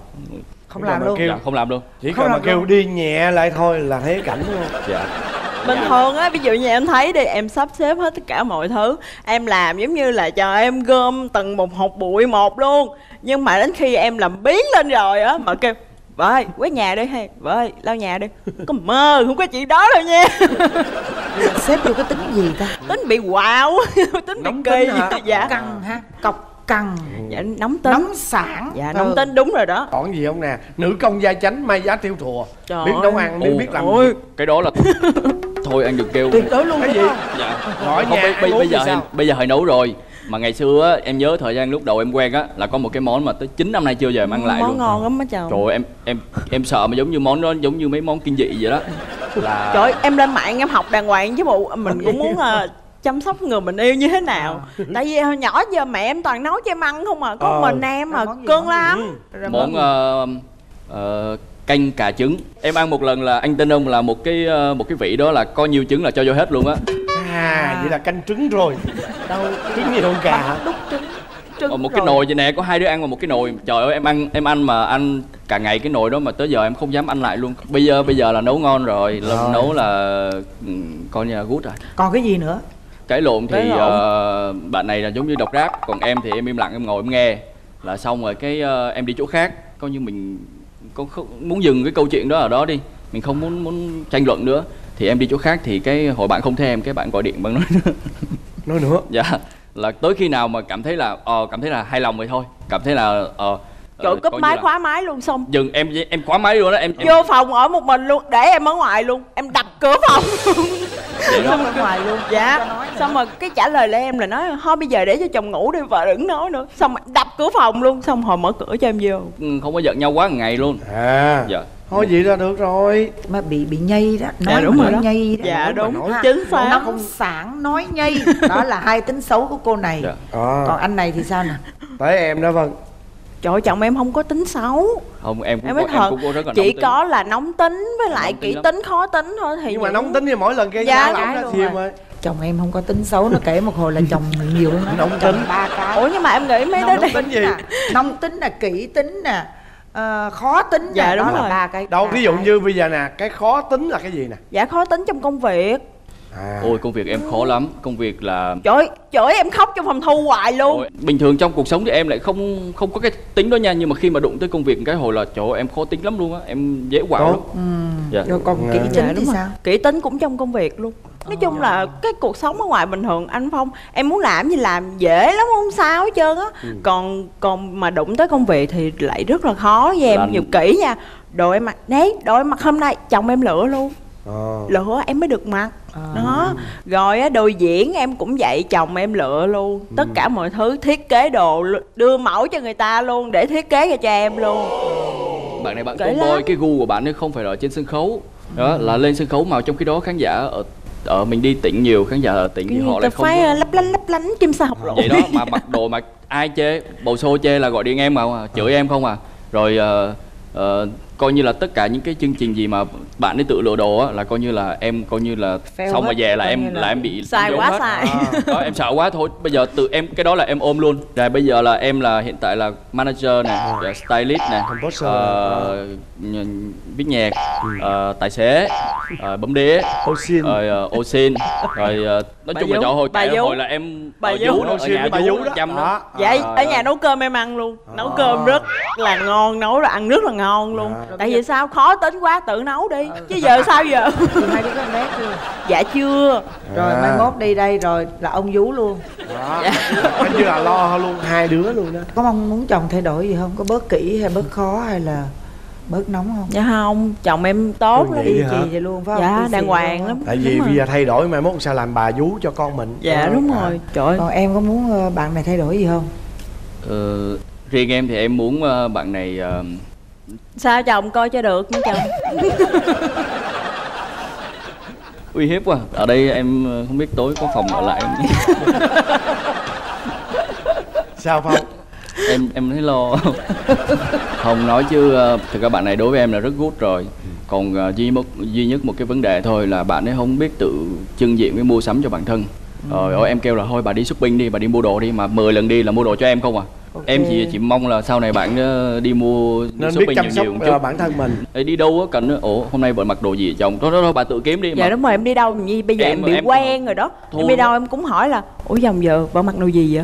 không làm luôn. Dạ, không làm luôn, chỉ cần mà kêu luôn. Đi nhẹ lại thôi là thấy cảnh luôn. Dạ bình thường á, ví dụ như em thấy đi, em sắp xếp hết tất cả mọi thứ, em làm giống như là cho em gom từng một hột bụi một luôn. Nhưng mà đến khi em làm biến lên rồi á mà kêu Vợ ơi, quét nhà đi hay vợ ơi, lau nhà đi. Có mơ, không có chuyện đó đâu nha. Sếp vô cái tính gì ta? Tính bị quạo, tính nóng bị kỳ. Dạ. Căng ha, cọc cằn. Dạ, nóng tính. Nóng sảng. Dạ, nóng tính, đúng rồi đó. Còn gì không nè? Nữ công gia chánh, may giá tiêu thùa. Trời biết nấu ăn, biết làm gì. Cái đó là... Thôi anh được kêu. Tuyệt đối luôn cái gì? Dạ. Hỏi nha, bây giờ bây giờ hồi nấu rồi. Mà ngày xưa em nhớ thời gian lúc đầu em quen á là có một cái món mà tới chín năm nay chưa về mang lại món luôn. Món ngon lắm á trời. Trời ơi, em em em sợ mà giống như món đó giống như mấy món kinh dị vậy đó. Là trời ơi, em lên mạng em học đàng hoàng chứ bộ mình cũng muốn uh, chăm sóc người mình yêu như thế nào. À. Tại vì hồi nhỏ giờ mẹ em toàn nấu cho em ăn không à, có ờ, mình em mà cưng lắm. Rồi món uh, uh, canh cà trứng. Em ăn một lần là anh tên ông là một cái uh, một cái vị đó là có nhiều trứng là cho vô hết luôn á. À, vậy là canh trứng rồi. Đâu, trứng gì đâu cả hả? Đúc trứng, trứng ờ, một rồi. Cái nồi vậy nè, có hai đứa ăn mà một cái nồi. Trời ơi, em ăn em ăn mà ăn cả ngày cái nồi đó mà tới giờ em không dám ăn lại luôn. Bây giờ bây giờ là nấu ngon rồi, lần nấu là coi như là good rồi. Còn cái gì nữa? Cãi lộn thì lộn. Uh, bạn này là giống như đọc rap, còn em thì em im lặng em ngồi em nghe là xong rồi cái uh, em đi chỗ khác. Coi như mình có, không, muốn dừng cái câu chuyện đó ở đó đi, mình không muốn muốn tranh luận nữa. Thì em đi chỗ khác thì cái hồi bạn không thèm, cái bạn gọi điện bạn nói nữa. Nói nữa? Dạ. Là tới khi nào mà cảm thấy là ờ, cảm thấy là hài lòng rồi thôi. Cảm thấy là ờ chỗ cúp máy, khóa máy luôn xong. Dừng, em em khóa máy luôn đó em. Vô em... phòng ở một mình luôn, để em ở ngoài luôn. Em đập cửa phòng luôn. Xong ở ngoài luôn. Dạ. Xong rồi cái trả lời là em là nói thôi bây giờ để cho chồng ngủ đi, vợ đừng nói nữa. Xong đập cửa phòng luôn, xong hồi mở cửa cho em vô. Không có giận nhau quá một ngày luôn. À. Dạ. Thôi vậy là được rồi. Mà bị bị nhây đó, nói dạ, đúng rồi đó. Nhây đó. Dạ đúng, đúng. Chính xác. Nó không sảng, nói nhây. Đó là hai tính xấu của cô này. Dạ. À. Còn anh này thì sao nè? Tới em đó Vân. Trời ơi, chồng em không có tính xấu. Không, em cũng, em có, em cũng có rất là chỉ tính. Có là nóng tính với lại kỹ tính, tính khó tính thôi thì. Nhưng vậy... mà nóng tính thì mỗi lần kia dạ, ra lỏng ra ơi. Chồng em không có tính xấu, nó kể một hồi là chồng nhiều lắm. Nóng tính ba cái. Ủa nhưng mà em nghĩ mấy đó đi. Tính gì? Nóng tính là kỹ tính nè. À, khó tính dạ đúng rồi ba cái đâu. Ví dụ như bây giờ nè, cái khó tính là cái gì nè? Dạ khó tính trong công việc. À. Ôi công việc em khó lắm. Công việc là chửi chửi em khóc trong phòng thu hoài luôn. Ôi, bình thường trong cuộc sống thì em lại không không có cái tính đó nha, nhưng mà khi mà đụng tới công việc cái hồi là chỗ em khó tính lắm luôn á, em dễ quạo lắm. Ừ. Dạ. Rồi còn kỹ tính dạ, thì sao? Kỹ tính cũng trong công việc luôn. Nói chung là cái cuộc sống ở ngoài bình thường anh Phong em muốn làm gì làm dễ lắm, không sao hết trơn á. Ừ. Còn còn mà đụng tới công việc thì lại rất là khó với em. Là... nhiều kỹ nha. Đồ em mặc đấy, đồ em mặc hôm nay chồng em lựa luôn. À. Lựa em mới được mặc. À. Đó. Rồi á đồ diễn em cũng vậy, chồng em lựa luôn. Ừ. Tất cả mọi thứ, thiết kế đồ, đưa mẫu cho người ta luôn để thiết kế ra cho em luôn. Bạn này bạn cũng coi cái gu của bạn ấy không phải ở trên sân khấu. Đó, ừ. Là lên sân khấu mà trong khi đó khán giả ở Ờ, mình đi tỉnh nhiều, khán giả ở tỉnh thì họ lại không phải lấp lánh lấp lánh kim sa học lộn vậy đó. Mà mặc đồ mà ai chê, bầu xô chê là gọi điện em mà chửi em không à. Rồi uh, uh, coi như là tất cả những cái chương trình gì mà bạn ấy tự lựa đồ á là coi như là em coi như là fail xong hết. Mà về là coi em là... là em bị sai quá hết. Sai à. Đó, em sợ quá thôi bây giờ tự em cái đó là em ôm luôn. Rồi bây giờ là em là hiện tại là manager nè, stylist nè, uh, viết nhạc, uh, tài xế, uh, bấm đĩa, rồi uh, ô xin, rồi uh, nói bà chung vú. Là chỗ hồi tại hồi là em bà vú ở nhà vú chăm đó. Dạ ở nhà nấu cơm em ăn luôn, nấu cơm rất là ngon, nấu là ăn rất là ngon luôn. Tại vì sao khó tính quá tự nấu đi ừ. Chứ giờ sao giờ hai đứa có em bé chưa? Dạ chưa. Rồi à. Mai mốt đi đây rồi là ông vú luôn đó. Dạ. Cái như là lo luôn hai đứa luôn đó. Có mong muốn chồng thay đổi gì không? Có bớt kỹ hay bớt khó hay là bớt nóng không? Dạ không, chồng em tốt lắm. Đi gì vậy luôn phải không? Dạ đàng hoàng lắm. Tại vì bây giờ thay đổi mai mốt sao làm bà vú cho con mình. Dạ đúng rồi. Trời ơi. Còn em có muốn bạn này thay đổi gì không? Ờ, riêng em thì em muốn bạn này uh... sao chồng coi cho được nha chồng. Uy hiếp quá. Ở đây em không biết tối có phòng ở lại em. Sao Phong? Em em thấy lo. Không nói chứ thực ra bạn này đối với em là rất good rồi. Còn duy nhất duy nhất một cái vấn đề thôi là bạn ấy không biết tự trưng diện với mua sắm cho bản thân. Rồi ừ. Em kêu là thôi bà đi shopping đi, bà đi mua đồ đi, mà mười lần đi là mua đồ cho em không à. Okay. Em chỉ, chỉ mong là sau này bạn đi mua nên shopping biết chăm nhiều sóc nhiều một chút. Bản thân mình ê, đi đâu á cần ồ hôm nay bạn mặc đồ gì chồng, thôi thôi thôi bà tự kiếm đi. Dạ mà. Đúng rồi em đi đâu như bây giờ em, em bị em quen rồi đó. Thôi em đi đâu em cũng hỏi là ủa chồng giờ bà mặc đồ gì vậy?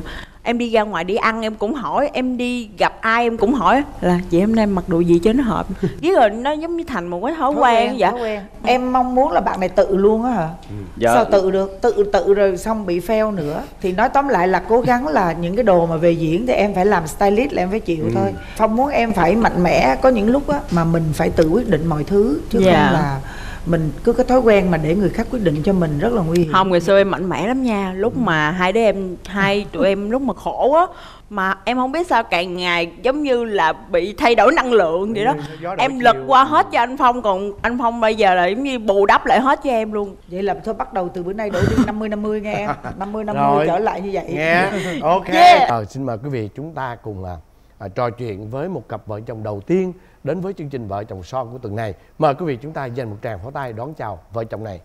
Em đi ra ngoài đi ăn em cũng hỏi, em đi gặp ai em cũng hỏi là chị hôm nay mặc đồ gì cho nó hợp. Với rồi nó giống như thành một cái thói quen vậy. Quen. Em mong muốn là bạn này tự luôn á hả? Dạ. Sao tự được, tự tự rồi xong bị fail nữa. Thì nói tóm lại là cố gắng là những cái đồ mà về diễn thì em phải làm stylist là em phải chịu ừ. thôi. Không muốn em phải mạnh mẽ, có những lúc á mà mình phải tự quyết định mọi thứ chứ dạ. không là mình cứ cái thói quen mà để người khác quyết định cho mình rất là nguy hiểm. Không, ngày xưa em mạnh mẽ lắm nha. Lúc mà hai đứa em, hai tụi em lúc mà khổ á, mà em không biết sao càng ngày giống như là bị thay đổi năng lượng vậy đó. Em lật qua hết cho anh Phong, còn anh Phong bây giờ là giống như bù đắp lại hết cho em luôn. Vậy là thôi bắt đầu từ bữa nay đổi đi năm mươi năm mươi nghe em, năm mươi năm mươi trở lại như vậy nghe. Ok yeah. à, Xin mời quý vị chúng ta cùng à, à, trò chuyện với một cặp vợ chồng đầu tiên đến với chương trình Vợ Chồng Son của tuần này. Mời quý vị chúng ta dành một tràng pháo tay đón chào vợ chồng này.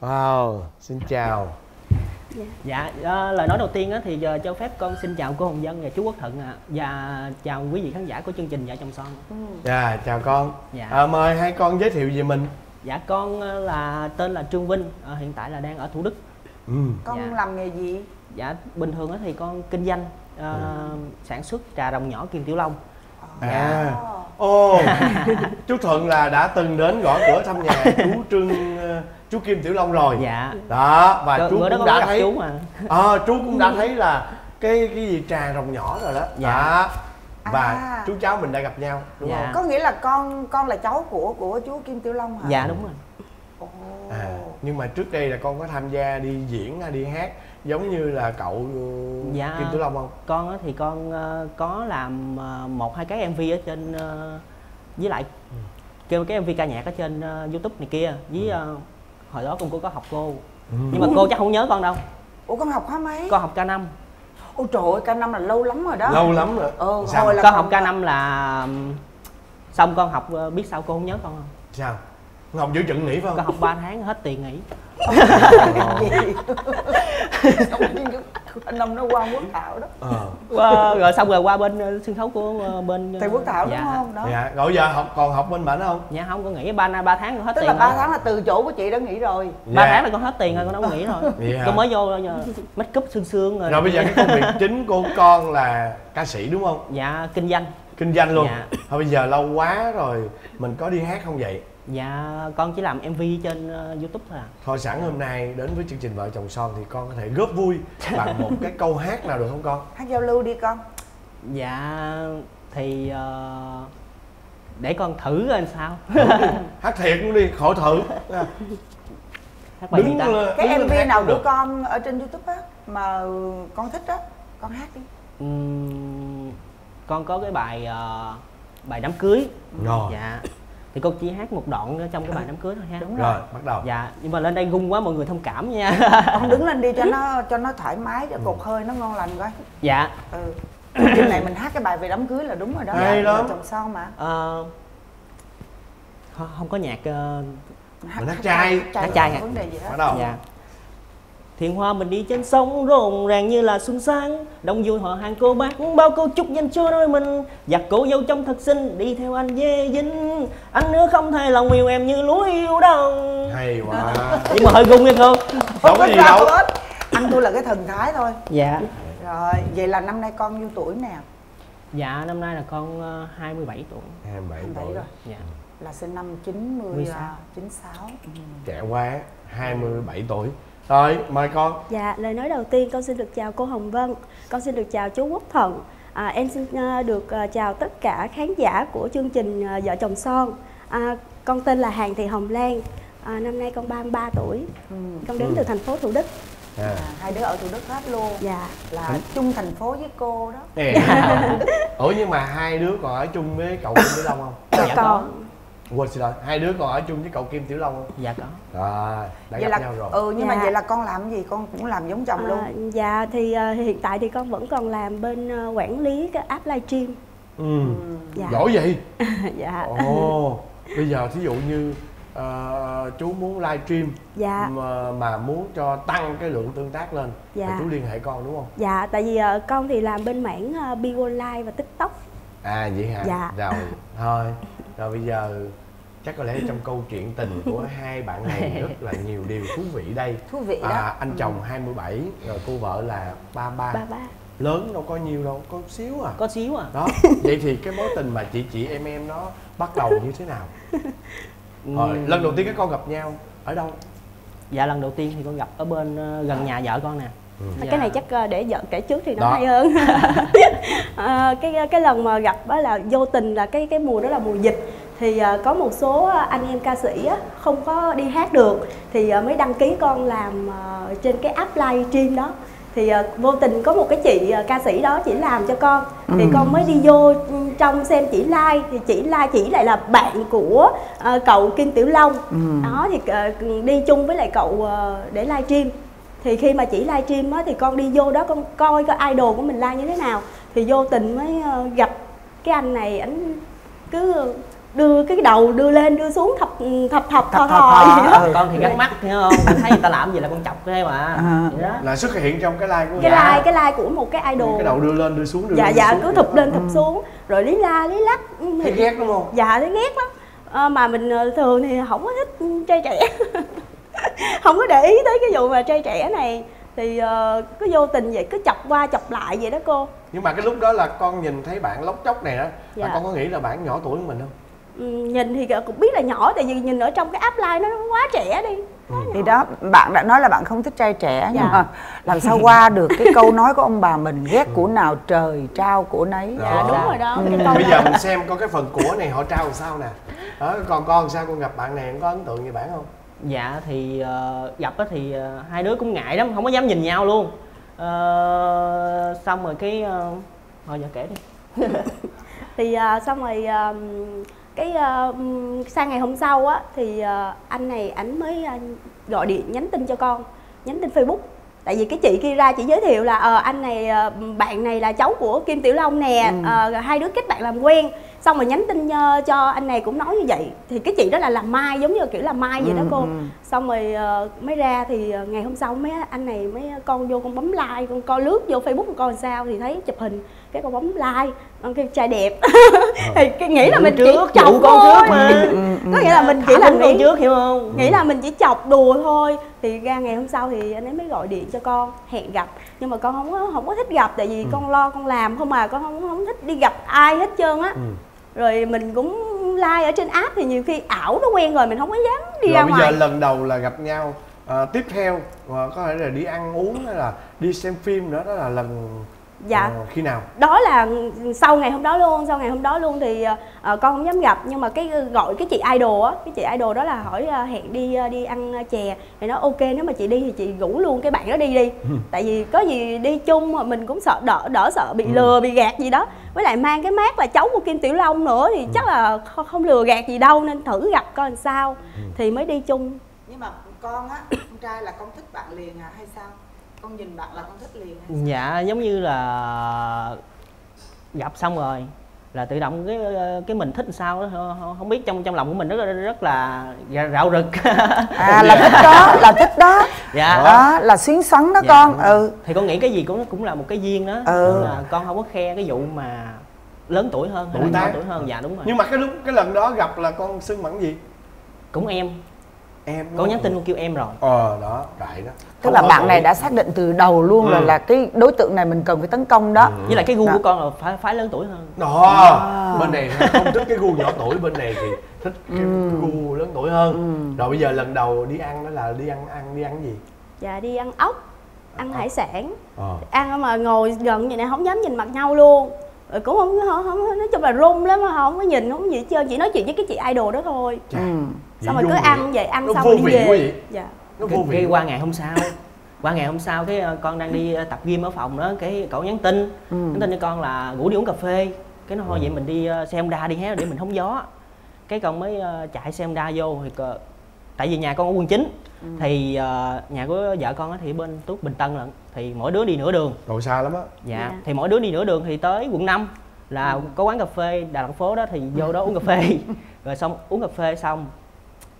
Wow, xin chào. Dạ, lời nói đầu tiên thì giờ cho phép con xin chào cô Hồng Vân và chú Quốc Thuận ạ. Và chào quý vị khán giả của chương trình Vợ Chồng Son. Dạ, chào con. Dạ. À, mời hai con giới thiệu về mình. Dạ, con là tên là Trương Vinh, hiện tại là đang ở Thủ Đức. Ừ. Con dạ. làm nghề gì? Dạ, bình thường thì con kinh doanh uh, ừ. sản xuất trà đồng nhỏ Kim Tiểu Long. Dạ. À. Ồ, chú Thuận là đã từng đến gõ cửa thăm nhà chú Trương, chú Kim Tiểu Long rồi. Dạ. Đó, và Cơ, chú cũng đã thấy chú mà. À, chú cũng đã thấy là cái cái gì trà đồng nhỏ rồi đó. Dạ. Đó. Và à. chú cháu mình đã gặp nhau đúng dạ. không? Có nghĩa là con con là cháu của của chú Kim Tiểu Long hả? Dạ đúng rồi. Oh. À, nhưng mà trước đây là con có tham gia đi diễn đi hát giống như là cậu dạ. Kim Tiểu Long không? Con thì con có làm một hai cái em vê ở trên với lại kêu cái em vê ca nhạc ở trên YouTube này kia với ừ. hồi đó con cô có học cô ừ. nhưng mà cô chắc không nhớ con đâu. Ủa con học khóa mấy? Con học ca năm. Ôi trời ơi, ca năm là lâu lắm rồi đó. Lâu lắm rồi. Ừ, hồi là con học ca năm là xong con học, biết sao cô không nhớ con không? Sao? Con học giữa chừng nghỉ phải không? Con học ba tháng hết tiền nghỉ. Anh Long nó qua Quốc Thảo đó. Ờ. Qua, rồi xong rồi qua bên sân khấu của bên thầy Quốc Thảo dạ. đúng không? Đó. Dạ. Rồi giờ học còn học bên bệnh không? Dạ không, con nghỉ ba ba tháng rồi hết. Tức tiền. Tức là ba tháng là từ chỗ của chị đã nghỉ rồi. Ba dạ. tháng là con hết tiền rồi, con đâu nghỉ rồi. Dạ. Con mới vô giờ make up sương sương rồi. Rồi bây giờ cái công việc chính của con là ca sĩ đúng không? Dạ kinh doanh. Kinh doanh luôn. Dạ. Thôi bây giờ lâu quá rồi mình có đi hát không vậy? Dạ con chỉ làm em vê trên uh, YouTube thôi à. Thôi sẵn hôm nay đến với chương trình Vợ Chồng Son thì con có thể góp vui bằng một cái câu hát nào được không con? Hát giao lưu đi con. Dạ thì uh, để con thử làm sao. Hát thiệt luôn đi, khỏi thử. Hát bài đứng, đứng cái em vê nào của con ở trên YouTube á mà con thích á, con hát đi. uhm, Con có cái bài uh, bài đám cưới rồi. Dạ thì con chỉ hát một đoạn nữa trong cái bài đám cưới thôi ha. Đúng rồi. Rồi bắt đầu. Dạ nhưng mà lên đây gung quá mọi người thông cảm nha. Con đứng lên đi cho nó cho nó thoải mái, cho cột hơi nó ngon lành coi. Dạ. Ừ. Trên này mình hát cái bài về đám cưới là đúng rồi đó. Hay lắm. Chồng son mà. Ờ. À, không có nhạc uh... hát, hát trai. Hát trai hả? Vấn đề gì hết. Bắt đầu. Dạ. Thiền hoa mình đi trên sông rộn ràng như là xuân sáng, đông vui họ hàng cô bác bao câu chúc dành cho đôi mình. Giặt cô dâu trong thật xinh đi theo anh dê dính, anh nữa không thay lòng yêu em như lúa yêu đồng. Hay quá. Nhưng mà hơi gung nha không? Không có gì đâu. Anh tôi là cái thần thái thôi. Dạ. Rồi vậy là năm nay con nhiêu tuổi nè? Dạ năm nay là con hai mươi bảy tuổi. hai mươi bảy tuổi rồi. Dạ. Là sinh năm chín mươi, chín sáu. Trẻ quá, hai mươi bảy tuổi. Rồi, mời con. Dạ, lời nói đầu tiên con xin được chào cô Hồng Vân. Con xin được chào chú Quốc Thuận. à, Em xin uh, được uh, chào tất cả khán giả của chương trình uh, Vợ Chồng Son. à, Con tên là Hàng Thị Hồng Lan. à, Năm nay con ba mươi ba tuổi. ừ. Con đến ừ. từ thành phố Thủ Đức. à. À, Hai đứa ở Thủ Đức hết luôn. Dạ. Là ừ. chung thành phố với cô đó. Ê, dạ. Ủa nhưng mà hai đứa còn ở chung với cậu Kim Tiểu Long không? Dạ con. Quên xin lỗi, hai đứa còn ở chung với cậu Kim Tiểu Long không? Dạ có. Rồi, đã vậy gặp là, nhau rồi. Ừ, nhưng dạ. mà vậy là con làm gì? Con cũng làm giống chồng à, luôn. Dạ, thì uh, hiện tại thì con vẫn còn làm bên uh, quản lý cái app livestream. Ừ, dạ. Giỏi vậy? Dạ. Ồ, bây giờ thí dụ như uh, chú muốn livestream dạ. mà, mà muốn cho tăng cái lượng tương tác lên dạ. thì chú liên hệ con đúng không? Dạ, tại vì uh, con thì làm bên mảng uh, Bigo Live và TikTok. À vậy hả? Dạ. Rồi, thôi. Rồi bây giờ Chắc có lẽ trong câu chuyện tình của hai bạn này rất là nhiều điều thú vị đây. Thú vị đó. À, anh chồng hai mươi bảy, rồi cô vợ là ba mươi ba. ba mươi ba. Lớn đâu có nhiều đâu, có xíu à. Có xíu à. Đó, vậy thì cái mối tình mà chị chị em em nó bắt đầu như thế nào? Rồi, ừ. Lần đầu tiên các con gặp nhau ở đâu? Dạ lần đầu tiên thì con gặp ở bên gần nhà vợ con nè. Ừ. Dạ. Cái này chắc để vợ kể trước thì nó đó. Hay hơn. à, cái cái lần mà gặp đó là vô tình, là cái cái mùa đó là mùa dịch. Thì có một số anh em ca sĩ không có đi hát được thì mới đăng ký con làm trên cái app live stream đó. Thì vô tình có một cái chị ca sĩ đó chỉ làm cho con. Thì ừ. con mới đi vô trong xem chị live. Thì chị live chỉ lại là bạn của cậu Kim Tiểu Long. ừ. Đó thì đi chung với lại cậu để live stream. Thì khi mà chị live stream thì con đi vô đó con coi coi idol của mình live như thế nào. Thì vô tình mới gặp cái anh này, anh cứ đưa cái đầu đưa lên đưa xuống thập thập thập thò thò. Ừ, con thì gắt mắt thấy không, mình thấy người ta làm gì là con chọc cái mà. À, vậy đó. Là xuất hiện trong cái like của cái dạ. like cái like của một cái idol. Cái đầu đưa lên đưa xuống đưa dạ lên, dạ xuống, cứ thụp lên thụp xuống rồi lý la lý lắc. Thấy ghét đúng không? Dạ thấy ghét lắm. À, mà mình thường thì không có thích trai trẻ. Không có để ý tới cái vụ mà trai trẻ này. Thì uh, cứ vô tình vậy, cứ chọc qua chọc lại vậy đó cô. Nhưng mà cái lúc đó là con nhìn thấy bạn lóc chóc này đó dạ. Mà con có nghĩ là bạn nhỏ tuổi của mình không? Nhìn thì cũng biết là nhỏ, tại vì nhìn ở trong cái app live nó quá trẻ đi. Ừ. Thì đó, bạn đã nói là bạn không thích trai trẻ dạ. Nhưng mà làm sao qua được cái câu nói của ông bà mình, ghét ừ. của nào trời trao của nấy. Dạ đó. Đúng rồi đó. Ừ. Cái câu bây đó. Giờ mình xem coi cái phần của này họ trao làm sao nè. Đó, còn con sao, con gặp bạn này có ấn tượng gì bạn không? Dạ thì uh, gặp thì uh, hai đứa cũng ngại lắm, không có dám nhìn nhau luôn. uh, Xong rồi cái... Uh... Thôi giờ kể đi. Thì uh, xong rồi... Uh... cái uh, sang ngày hôm sau á thì uh, anh này ảnh mới uh, gọi điện nhắn tin cho con, nhắn tin Facebook. Tại vì cái chị kia ra chị giới thiệu là uh, anh này uh, bạn này là cháu của Kim Tiểu Long nè. ừ. Uh, hai đứa kết bạn làm quen xong rồi nhắn tin uh, cho anh này cũng nói như vậy. Thì cái chị đó là làm mai, giống như kiểu là mai vậy ừ, đó cô. ừ. Xong rồi uh, mới ra thì uh, ngày hôm sau mấy anh này mới con vô con bấm like, con coi lướt vô Facebook con coi sao thì thấy chụp hình cái con bấm like con kêu trai đẹp. Thì cái nghĩ là mình chỉ chọc con trước mà, có nghĩa là mình chỉ làm con trước hiểu không, nghĩ là mình chỉ chọc đùa thôi. Thì ra ngày hôm sau thì anh ấy mới gọi điện cho con hẹn gặp, nhưng mà con không có không có thích gặp, tại vì ừ. con lo con làm không mà, con không không thích đi gặp ai hết trơn á. ừ. Rồi mình cũng like ở trên app thì nhiều khi ảo nó quen rồi, mình không có dám đi rồi ra bây ngoài. Giờ lần đầu là gặp nhau. À, tiếp theo à, có thể là đi ăn uống hay là đi xem phim nữa, đó là lần dạ à, khi nào? Đó là sau ngày hôm đó luôn. Sau ngày hôm đó luôn thì à, con không dám gặp, nhưng mà cái gọi cái chị idol á, cái chị idol đó là hỏi à, hẹn đi đi ăn chè. Thì nói ok nếu mà chị đi thì chị rủ luôn cái bạn đó đi đi. Tại vì có gì đi chung mà mình cũng sợ đỡ đỡ sợ bị ừ. lừa bị gạt gì đó. Với lại mang cái mác là cháu của Kim Tiểu Long nữa thì ừ. chắc là không, không lừa gạt gì đâu, nên thử gặp coi làm sao. ừ. Thì mới đi chung. Nhưng mà con á, con trai là con thích bạn liền à hay sao? Con nhìn bạn là con thích liền. Dạ giống như là gặp xong rồi là tự động cái cái mình thích sao đó, không biết trong trong lòng của mình rất rất là rạo rực. À là thích đó, là thích đó. Dạ đó là xuyến xoắn đó dạ, con. Ừ thì con nghĩ cái gì cũng cũng là một cái duyên đó. Ừ là con không có khe cái vụ mà lớn tuổi hơn hay là nhỏ tuổi hơn. Dạ đúng rồi. Nhưng mà cái lúc cái lần đó gặp là con xưng bằng gì? Cũng em. Em con nhắn tin con kêu em rồi. Ờ đó, đại đó. Tức là bạn này đã xác định từ đầu luôn ừ. rồi là cái đối tượng này mình cần phải tấn công đó. Ừ. Với lại cái gu đó. Của con là phải phải lớn tuổi hơn. Đó, à. Bên này không thích cái gu nhỏ tuổi, bên này thì thích cái ừ. gu lớn tuổi hơn. Ừ. Rồi bây giờ lần đầu đi ăn đó là đi ăn ăn đi ăn gì? Dạ đi ăn ốc, ăn à. hải sản. À. Ăn mà ngồi gần vậy này không dám nhìn mặt nhau luôn. Rồi cũng không, không, không nói chung là run lắm mà không có nhìn không gì hết trơn, chỉ nói chuyện với cái chị idol đó thôi. Ừ. Xong rồi cứ ăn vậy, ăn nó xong rồi đi về. Dạ. Nó vô vị. Cái qua ngày hôm sau, qua ngày hôm sau cái con đang đi tập gym ở phòng đó, cái cậu nhắn tin, ừ. nhắn tin cho con là ngủ đi uống cà phê. Cái nó thôi ừ. vậy mình đi xe Honda đi hé để mình hóng gió. Cái con mới chạy xe Honda vô thì tại vì nhà con ở quận chín. Ừ. Thì uh, nhà của vợ con thì bên Tuốt Bình Tân lận, thì mỗi đứa đi nửa đường. Đồ xa lắm á. Dạ, yeah. Thì mỗi đứa đi nửa đường thì tới quận năm là ừ. có quán cà phê Đà Lạt phố đó, thì vô đó uống cà phê. Rồi xong uống cà phê xong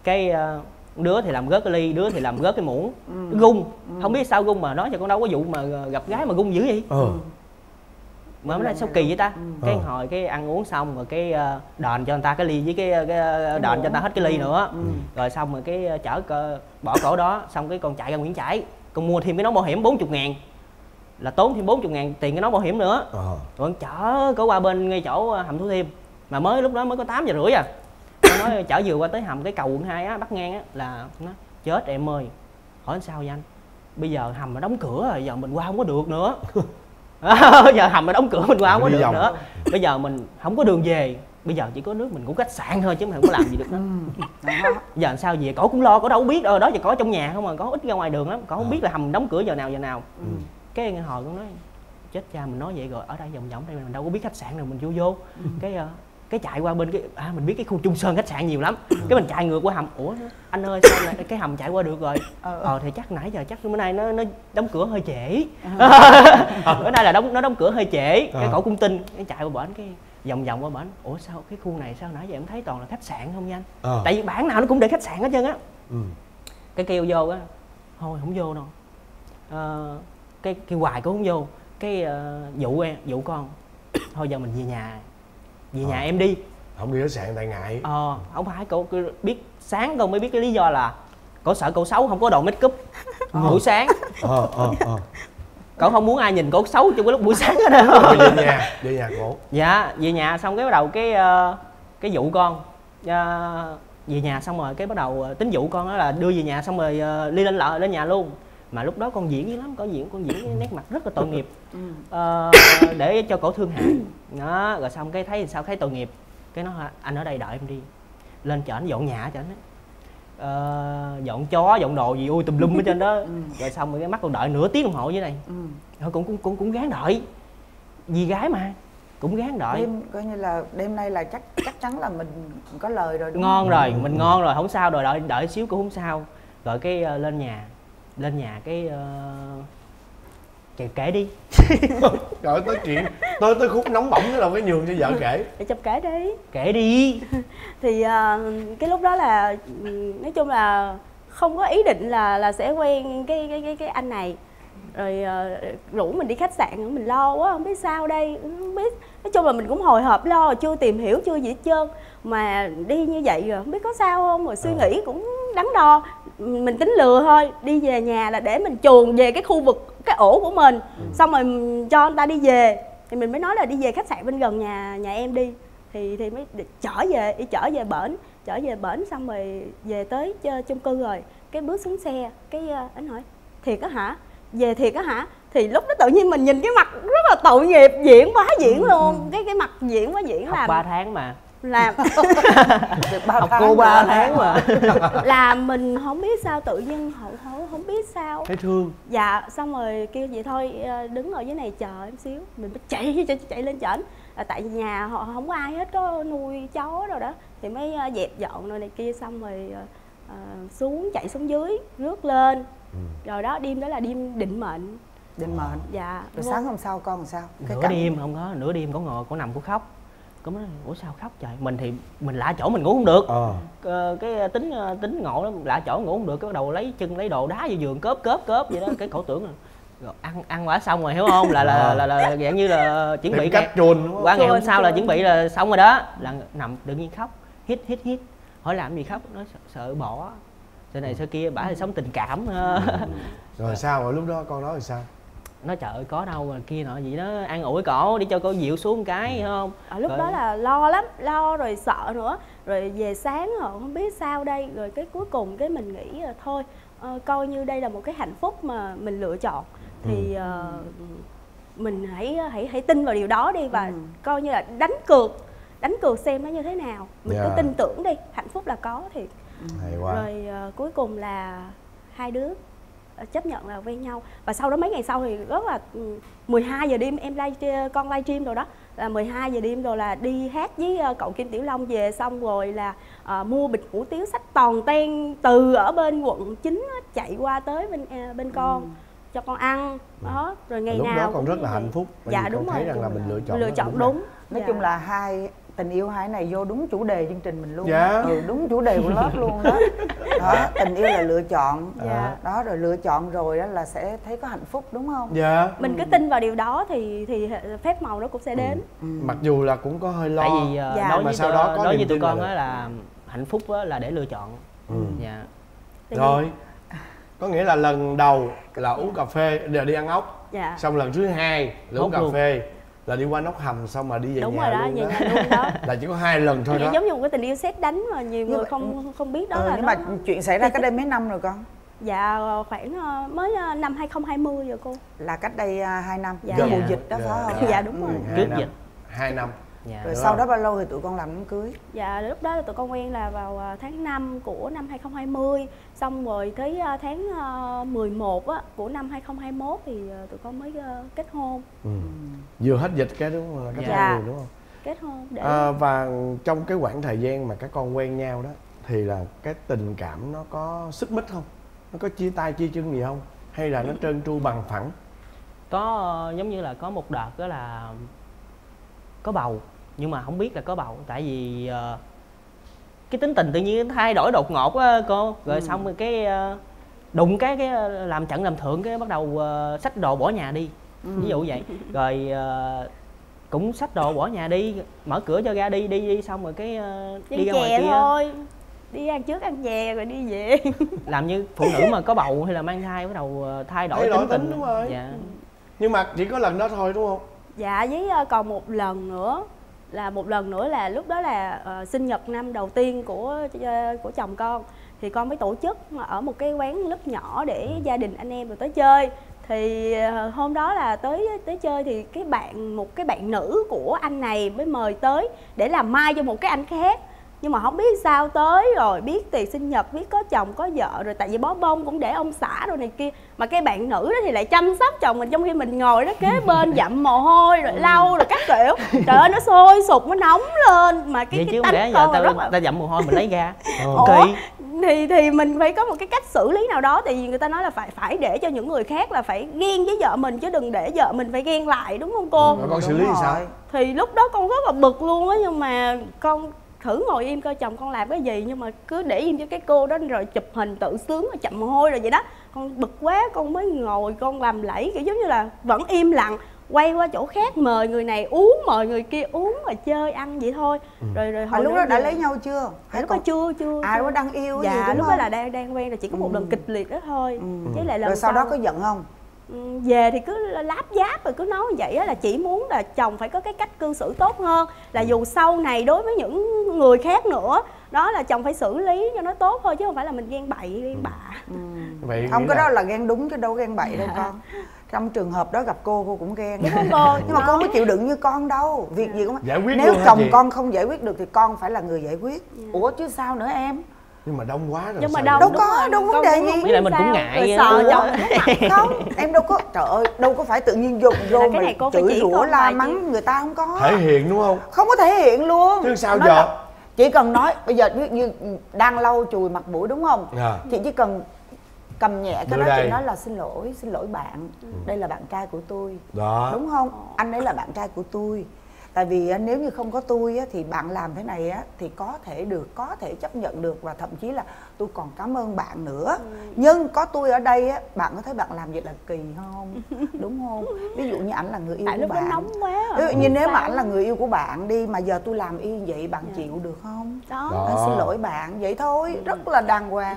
cái uh, đứa thì làm gớt cái ly, đứa thì làm gớt cái muỗng. Ừ. Gung, ừ. không biết sao gung mà nói cho con đâu có vụ mà gặp gái mà gung dữ vậy. Ừ. mà hôm nay sao kỳ vậy ta. Cái ừ. hồi cái ăn uống xong rồi cái đền cho người ta cái ly với cái, cái đền cho người ta hết cái ly nữa. ừ. Rồi xong rồi cái chở cơ, bỏ cổ đó, xong cái con chạy ra Nguyễn Trãi, con mua thêm cái nón bảo hiểm bốn mươi ngàn, là tốn thêm bốn mươi ngàn tiền cái nón bảo hiểm nữa. ừ. Rồi con chở cổ qua bên ngay chỗ hầm Thủ Thiêm, mà mới lúc đó mới có tám giờ rưỡi à. Nó nói chở vừa qua tới hầm cái cầu quận hai á, bắt ngang á, là nó chết em ơi. Hỏi sao vậy anh, bây giờ hầm nó đóng cửa rồi, giờ mình qua không có được nữa. Giờ hầm nó đóng cửa mình qua không có được nữa, bây giờ mình không có đường về, bây giờ chỉ có nước mình cũng khách sạn thôi chứ mình không có làm gì được nữa. Giờ sao về cổ cũng lo, cổ đâu biết đâu đó, giờ cổ trong nhà không mà cổ ít ra ngoài đường lắm, cổ không biết là hầm đóng cửa giờ nào giờ nào. ừ. Cái hồi con nói chết cha, mình nói vậy rồi ở đây vòng vòng đây mình đâu có biết khách sạn nào, mình vô vô ừ. cái cái chạy qua bên cái à, mình biết cái khu Trung Sơn khách sạn nhiều lắm. ừ. Cái mình chạy ngược qua hầm, ủa anh ơi sao lại cái hầm chạy qua được rồi. ờ, ờ thì chắc nãy giờ chắc bữa nay nó nó đóng cửa hơi trễ. ờ. Bữa nay là đóng nó đóng cửa hơi trễ. ờ. Cái cổ cung tin cái chạy qua bển, cái vòng vòng qua bển, ủa sao cái khu này sao nãy giờ em thấy toàn là khách sạn không nhanh. ờ. Tại vì bản nào nó cũng để khách sạn hết trơn á. ừ. Cái kêu vô á, thôi không vô đâu. ờ, cái kêu hoài cũng không vô, cái uh, dụ em dụ con thôi giờ mình về nhà. Vì ờ. nhà em đi không đi khách sạn tại ngại. Ờ không phải, cậu biết sáng con mới biết cái lý do là cậu sợ cậu xấu không có đồ make up buổi sáng. ờ ờ ờ Cậu không muốn ai nhìn cậu xấu trong cái lúc buổi sáng hết á. Rồi về nhà, về nhà cổ. Dạ về nhà xong cái bắt đầu cái cái vụ con uh, về nhà xong rồi cái bắt đầu tính vụ con đó là đưa về nhà, xong rồi uh, đi lên lợ lên nhà luôn. Mà lúc đó con diễn dữ lắm, con diễn con diễn cái nét mặt rất là tội nghiệp. ờ, Để cho cổ thương hại đó. Rồi xong cái thấy sao thấy tội nghiệp, cái nó anh ở đây đợi em đi. Lên chợ anh dọn nhà cho anh ờ, dọn chó, dọn đồ gì ui tùm lum ở trên đó. Rồi xong rồi cái mắt con đợi nửa tiếng đồng hồ dưới này. Rồi cũng, cũng, cũng, cũng gán đợi. Vì gái mà cũng gán đợi. Đêm, coi như là đêm nay là chắc chắc chắn là mình có lời rồi đúng ngon không? Rồi, mình ngon rồi, không sao rồi, đợi đợi xíu cũng không sao. Rồi cái uh, lên nhà lên nhà cái uh... kể, kể đi. Trời tới chuyện tới tới khúc nóng bỏng đó là cái nhường cho vợ kể. Để chụp kể đi. Kể đi. Thì uh, cái lúc đó là nói chung là không có ý định là là sẽ quen cái cái cái, cái anh này. Rồi uh, rủ mình đi khách sạn, mình lo quá không biết sao đây, không biết. Nói chung là mình cũng hồi hộp lo, chưa tìm hiểu chưa gì hết trơn mà đi như vậy rồi không biết có sao không, rồi suy nghĩ cũng đắn đo. Mình tính lừa thôi, đi về nhà là để mình chuồn về cái khu vực, cái ổ của mình. ừ. Xong rồi cho người ta đi về. Thì mình mới nói là đi về khách sạn bên gần nhà nhà em đi. Thì thì mới chở về, chở về bển. Chở về bển xong rồi về tới chung cư rồi. Cái bước xuống xe, cái anh hỏi thiệt á hả? Về thiệt á hả? Thì lúc đó tự nhiên mình nhìn cái mặt rất là tội nghiệp, diễn quá diễn luôn. ừ. Cái cái mặt diễn quá diễn. Học làm ba tháng mà là học cô ba tháng mà là mình không biết sao tự nhiên hậu hậu không biết sao thấy thương. Dạ xong rồi kêu vậy thôi đứng ở dưới này chờ em xíu, mình mới chạy chạy, chạy lên chợ à, tại nhà họ không có ai hết, có nuôi chó rồi đó thì mới dẹp dọn rồi này kia, xong rồi à, xuống chạy xuống dưới rước lên. ừ. Rồi đó đêm đó là đêm định mệnh định mệnh. Dạ rồi sáng hôm sau con làm sao? Cái nửa đêm không có, nửa đêm có ngồi có nằm có khóc. Cũng nói, ủa sao khóc trời, mình thì mình lạ chỗ mình ngủ không được. ờ. Ờ, cái tính tính ngộ đó, lạ chỗ ngủ không được, cái bắt đầu lấy chân lấy đồ đá vô giường cớp cớp cớp vậy đó. Cái cổ tưởng là ăn ăn quả xong rồi hiểu không, là là là, là, là dạng như là chuẩn bị cách chuồn qua ngày hôm sau là chuẩn bị là xong rồi đó, là nằm tự nhiên khóc hít hít hít. Hỏi làm gì khóc, nó sợ, sợ bỏ sợ này sợ kia, bả thì sống tình cảm. ừ. Rồi sao rồi lúc đó con nói thì sao? Nó trời ơi có đâu rồi kia nọ vậy đó, an ủi cổ để cho cô dịu xuống cái không. Ở lúc rồi... đó là lo lắm, lo rồi sợ nữa. Rồi về sáng họ không biết sao đây. Rồi cái cuối cùng cái mình nghĩ là thôi uh, coi như đây là một cái hạnh phúc mà mình lựa chọn. Thì uh, ừ. mình hãy hãy hãy tin vào điều đó đi. Và ừ. coi như là đánh cược, đánh cược xem nó như thế nào. Mình yeah. cứ tin tưởng đi, hạnh phúc là có thiệt. Hay quá. Rồi uh, cuối cùng là hai đứa chấp nhận là quen nhau. Và sau đó mấy ngày sau thì rất là mười hai giờ đêm em live, con live stream rồi đó, là mười hai giờ đêm rồi là đi hát với cậu Kim Tiểu Long về, xong rồi là à, mua bịch hủ tiếu sách toàn ten từ ở bên quận chín chạy qua tới bên à, bên con ừ. cho con ăn đó. Rồi ngày lúc nào đó con rất là hạnh phúc. Dạ đúng rồi, thấy rằng là mình lựa chọn lựa chọn đúng, đúng. Nói dạ. chung là hai tình yêu hai này vô đúng chủ đề chương trình mình luôn. Dạ. Ừ, đúng chủ đề của lớp luôn đó. Đó, tình yêu là lựa chọn. Dạ. Đó, rồi lựa chọn rồi đó là sẽ thấy có hạnh phúc, đúng không? Dạ. Mình cứ tin vào điều đó thì thì phép màu nó cũng sẽ đến. Ừ. Mặc dù là cũng có hơi lo. Tại vì dạ. nói mà sau đó có đối với tụi con á là hạnh phúc á là để lựa chọn. Ừ. Dạ. Rồi. Có nghĩa là lần đầu là uống cà phê đều đi ăn ốc. Dạ. Xong lần thứ hai là uống cà phê là đi qua nóc hầm xong mà đi về. Đúng nhà rồi đó, luôn đó. Luôn đó. Là chỉ có hai lần thôi. Vậy đó. Giống như một cái tình yêu sét đánh mà nhiều nhưng người mà, không không biết đó ừ, là. Nhưng nó... mà chuyện xảy ra cách đây mấy năm rồi con? Dạ khoảng mới năm hai không hai không rồi cô. Là cách đây hai năm. Dạ. Gần mùa dịch đó phải không? Dạ đúng rồi. Ừ, trước dịch. Hai năm. Dạ, rồi sau không? Đó bao lâu thì tụi con làm đám cưới? Dạ lúc đó là tụi con quen là vào tháng năm của năm hai không hai không. Xong rồi tới tháng mười một của năm hai không hai mốt thì tụi con mới kết hôn. Ừ. Vừa hết dịch cái đúng không? Cái dạ. Người, đúng không? Kết hôn để... à, và trong cái khoảng thời gian mà các con quen nhau đó thì là cái tình cảm nó có xích mích không? Nó có chia tay chia chân gì không? Hay là nó trơn tru bằng phẳng? Có giống như là có một đợt đó là có bầu nhưng mà không biết là có bầu, tại vì uh, cái tính tình tự nhiên thay đổi đột ngột á cô. Rồi ừ. xong rồi cái uh, đụng cái cái làm trận làm thượng cái bắt đầu uh, xách đồ bỏ nhà đi. Ừ. Ví dụ vậy. Rồi uh, cũng xách đồ bỏ nhà đi, mở cửa cho ra đi đi đi xong rồi cái uh, đi ra ngoài kia thôi. Đi ăn trước ăn chè rồi đi về. Làm như phụ nữ mà có bầu hay là mang thai bắt đầu thay đổi, thay đổi tính, tính tình. Đúng rồi. Dạ. Nhưng mà chỉ có lần đó thôi đúng không? Dạ với còn một lần nữa là một lần nữa là lúc đó là uh, sinh nhật năm đầu tiên của uh, của chồng con thì con mới tổ chức ở một cái quán lớp nhỏ để gia đình anh em rồi tới chơi. Thì uh, hôm đó là tới tới chơi thì cái bạn một cái bạn nữ của anh này mới mời tới để làm mai cho một cái anh khác. Nhưng mà không biết sao tới rồi biết tiệc sinh nhật, biết có chồng có vợ rồi, tại vì bó bông cũng để ông xã rồi này kia. Mà cái bạn nữ đó thì lại chăm sóc chồng mình trong khi mình ngồi đó kế bên dặm mồ hôi rồi lau rồi các kiểu. Trời ơi nó sôi sục nó nóng lên mà cái, cái tánh con ta, rất là... ta dặm mồ hôi mình lấy ra. Ủa, thì thì mình phải có một cái cách xử lý nào đó. Tại vì người ta nói là phải phải để cho những người khác là phải ghen với vợ mình chứ đừng để vợ mình phải ghen lại, đúng không cô? Ừ, con xử lý thì sao? Thì lúc đó con rất là bực luôn á, nhưng mà con thử ngồi im coi chồng con làm cái gì, nhưng mà cứ để im cho cái cô đó rồi chụp hình tự sướng rồi chậm mồ hôi rồi vậy đó. Con bực quá con mới ngồi con làm lẫy kiểu giống như là vẫn im lặng, quay qua chỗ khác mời người này uống mời người kia uống mà chơi ăn vậy thôi. Ừ. Rồi rồi hồi à, lúc đó đã lấy nhau chưa? Hay lúc đó chưa chưa? À lúc đó đang yêu dạ, gì đúng lúc không? Đó là đang đang quen rồi chỉ có một ừ. lần kịch liệt đó thôi. Ừ. Chứ lại lần rồi sau, sau đó có giận không? Về thì cứ láp giáp rồi cứ nói vậy á, là chỉ muốn là chồng phải có cái cách cư xử tốt hơn, là dù sau này đối với những người khác nữa đó là chồng phải xử lý cho nó tốt thôi chứ không phải là mình ghen bậy ghen bạ. Ừ. Ừ. Không, cái đó là ghen đúng chứ đâu ghen bậy đâu con. Trong trường hợp đó gặp cô cô cũng ghen đúng không cô? Nhưng mà con mới chịu đựng như con đâu, việc gì cũng giải quyết. Nếu chồng con không giải quyết được thì con phải là người giải quyết. Ủa chứ sao nữa em? Nhưng mà đông quá rồi. Nhưng mà đông, đâu đúng có, đâu vấn đề gì. Với lại mình sao? Cũng ngại sợ chồng không? Em đâu có, trời ơi, đâu có phải tự nhiên dùng vô cái này cô chửi rủa la mắng chứ. Người ta không có thể hiện đúng không? Không có thể hiện luôn. Chứ sao nói giờ? Chỉ cần nói bây giờ biết như đang lau chùi mặt mũi đúng không? À. Chị chỉ cần cầm nhẹ cái đó chị nói là xin lỗi, xin lỗi bạn. Ừ. Đây là bạn trai của tôi. Đó. Đúng không? Anh ấy là bạn trai của tôi. Tại vì nếu như không có tôi thì bạn làm thế này thì có thể được, có thể chấp nhận được và thậm chí là tôi còn cảm ơn bạn nữa. Ừ. Nhưng có tôi ở đây bạn có thấy bạn làm vậy là kỳ không? Đúng không? Ví dụ như ảnh là người yêu tại của bạn. Nóng quá ví dụ như ừ. nếu mà ảnh là người yêu của bạn đi mà giờ tôi làm y vậy bạn dạ. chịu được không? Đó. Đó. Anh xin lỗi bạn vậy thôi, ừ. rất là đàng hoàng.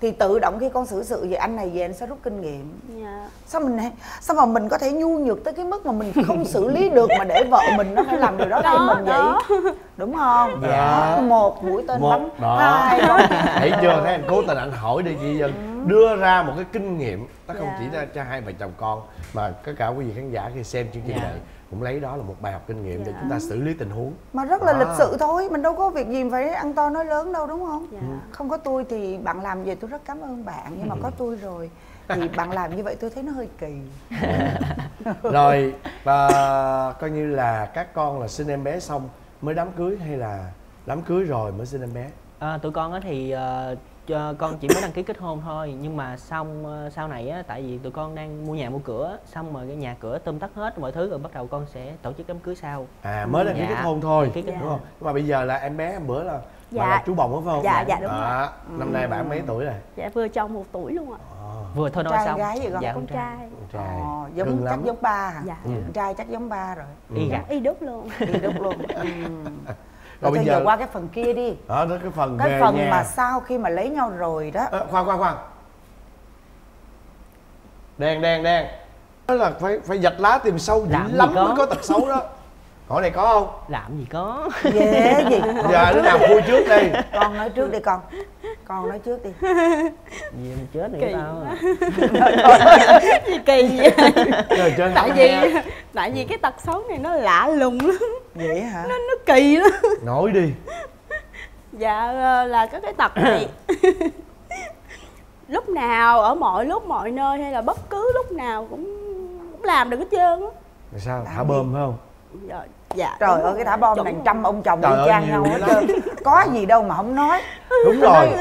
Thì tự động khi con xử sự về anh này về anh sẽ rút kinh nghiệm. Dạ. Sao mình sao mà mình có thể nhu nhược tới cái mức mà mình không xử lý được mà để vợ mình nó phải làm điều đó thay mình đó. Vậy đúng không? Dạ. Một mũi tên bắn hai đó. Thấy chưa, thấy anh cố tình anh hỏi đi chị Vân. Ừ. Đưa ra một cái kinh nghiệm nó không dạ. chỉ ra cho hai vợ chồng con mà tất cả quý vị khán giả khi xem chương trình dạ. này cũng lấy đó là một bài học kinh nghiệm dạ. để chúng ta xử lý tình huống mà rất là à. lịch sự thôi. Mình đâu có việc gì phải ăn to nói lớn đâu đúng không? Dạ. Không có tôi thì bạn làm vậy tôi rất cảm ơn bạn, nhưng mà có tôi rồi thì bạn làm như vậy tôi thấy nó hơi kỳ. Rồi và coi như là các con là sinh em bé xong mới đám cưới hay là đám cưới rồi mới sinh em bé? À, tụi con thì uh, con chỉ mới đăng ký kết hôn thôi, nhưng mà xong sau này á, tại vì tụi con đang mua nhà mua cửa, xong rồi cái nhà cửa tươm tất hết mọi thứ rồi bắt đầu con sẽ tổ chức đám cưới sau. À, mới đăng ký dạ. kết hôn thôi, kết dạ. đúng không? Nhưng mà bây giờ là em bé em bữa là dạ. là chú bồng đúng không? Dạ, dạ đúng à, rồi. Năm nay bạn mấy tuổi rồi? Dạ vừa tròn một tuổi luôn ạ. À. Vừa thôi nói trai, xong. Gái gì dạ, con trai. Trai. Ờ, giống chắc giống ba hả? Dạ. Ừ. Trai chắc giống ba rồi. Y gặt. Y đúc luôn. Y đúc luôn. Rồi bây giờ qua cái phần kia đi. Đó, đó cái phần cái về phần nhà. Mà sau khi mà lấy nhau rồi đó. À, khoan khoan khoan. Đen đen đen. Đó là phải phải vạch lá tìm sâu dữ lắm mới có tật xấu đó. Hỏi này có không? Làm gì có. Dễ gì. Giờ đứa nào vui trước đi. Con nói trước đi con. Con nói trước đi. Gì mà chết nữa tao. Gì kỳ vậy? Trời, tại vì nghe. Tại vì cái tật xấu này nó lạ lùng lắm. Vậy hả? Nó nó kỳ lắm. Nói đi. Dạ là có cái tật này. Lúc nào ở mọi lúc mọi nơi hay là bất cứ lúc nào cũng, cũng làm được hết trơn á. Là sao? Thả bơm phải không? Dạ, dạ, trời ơi cái thả bom này trăm ông chồng đi trang nhau hết trơn. Có gì đâu mà không nói. Đúng rồi.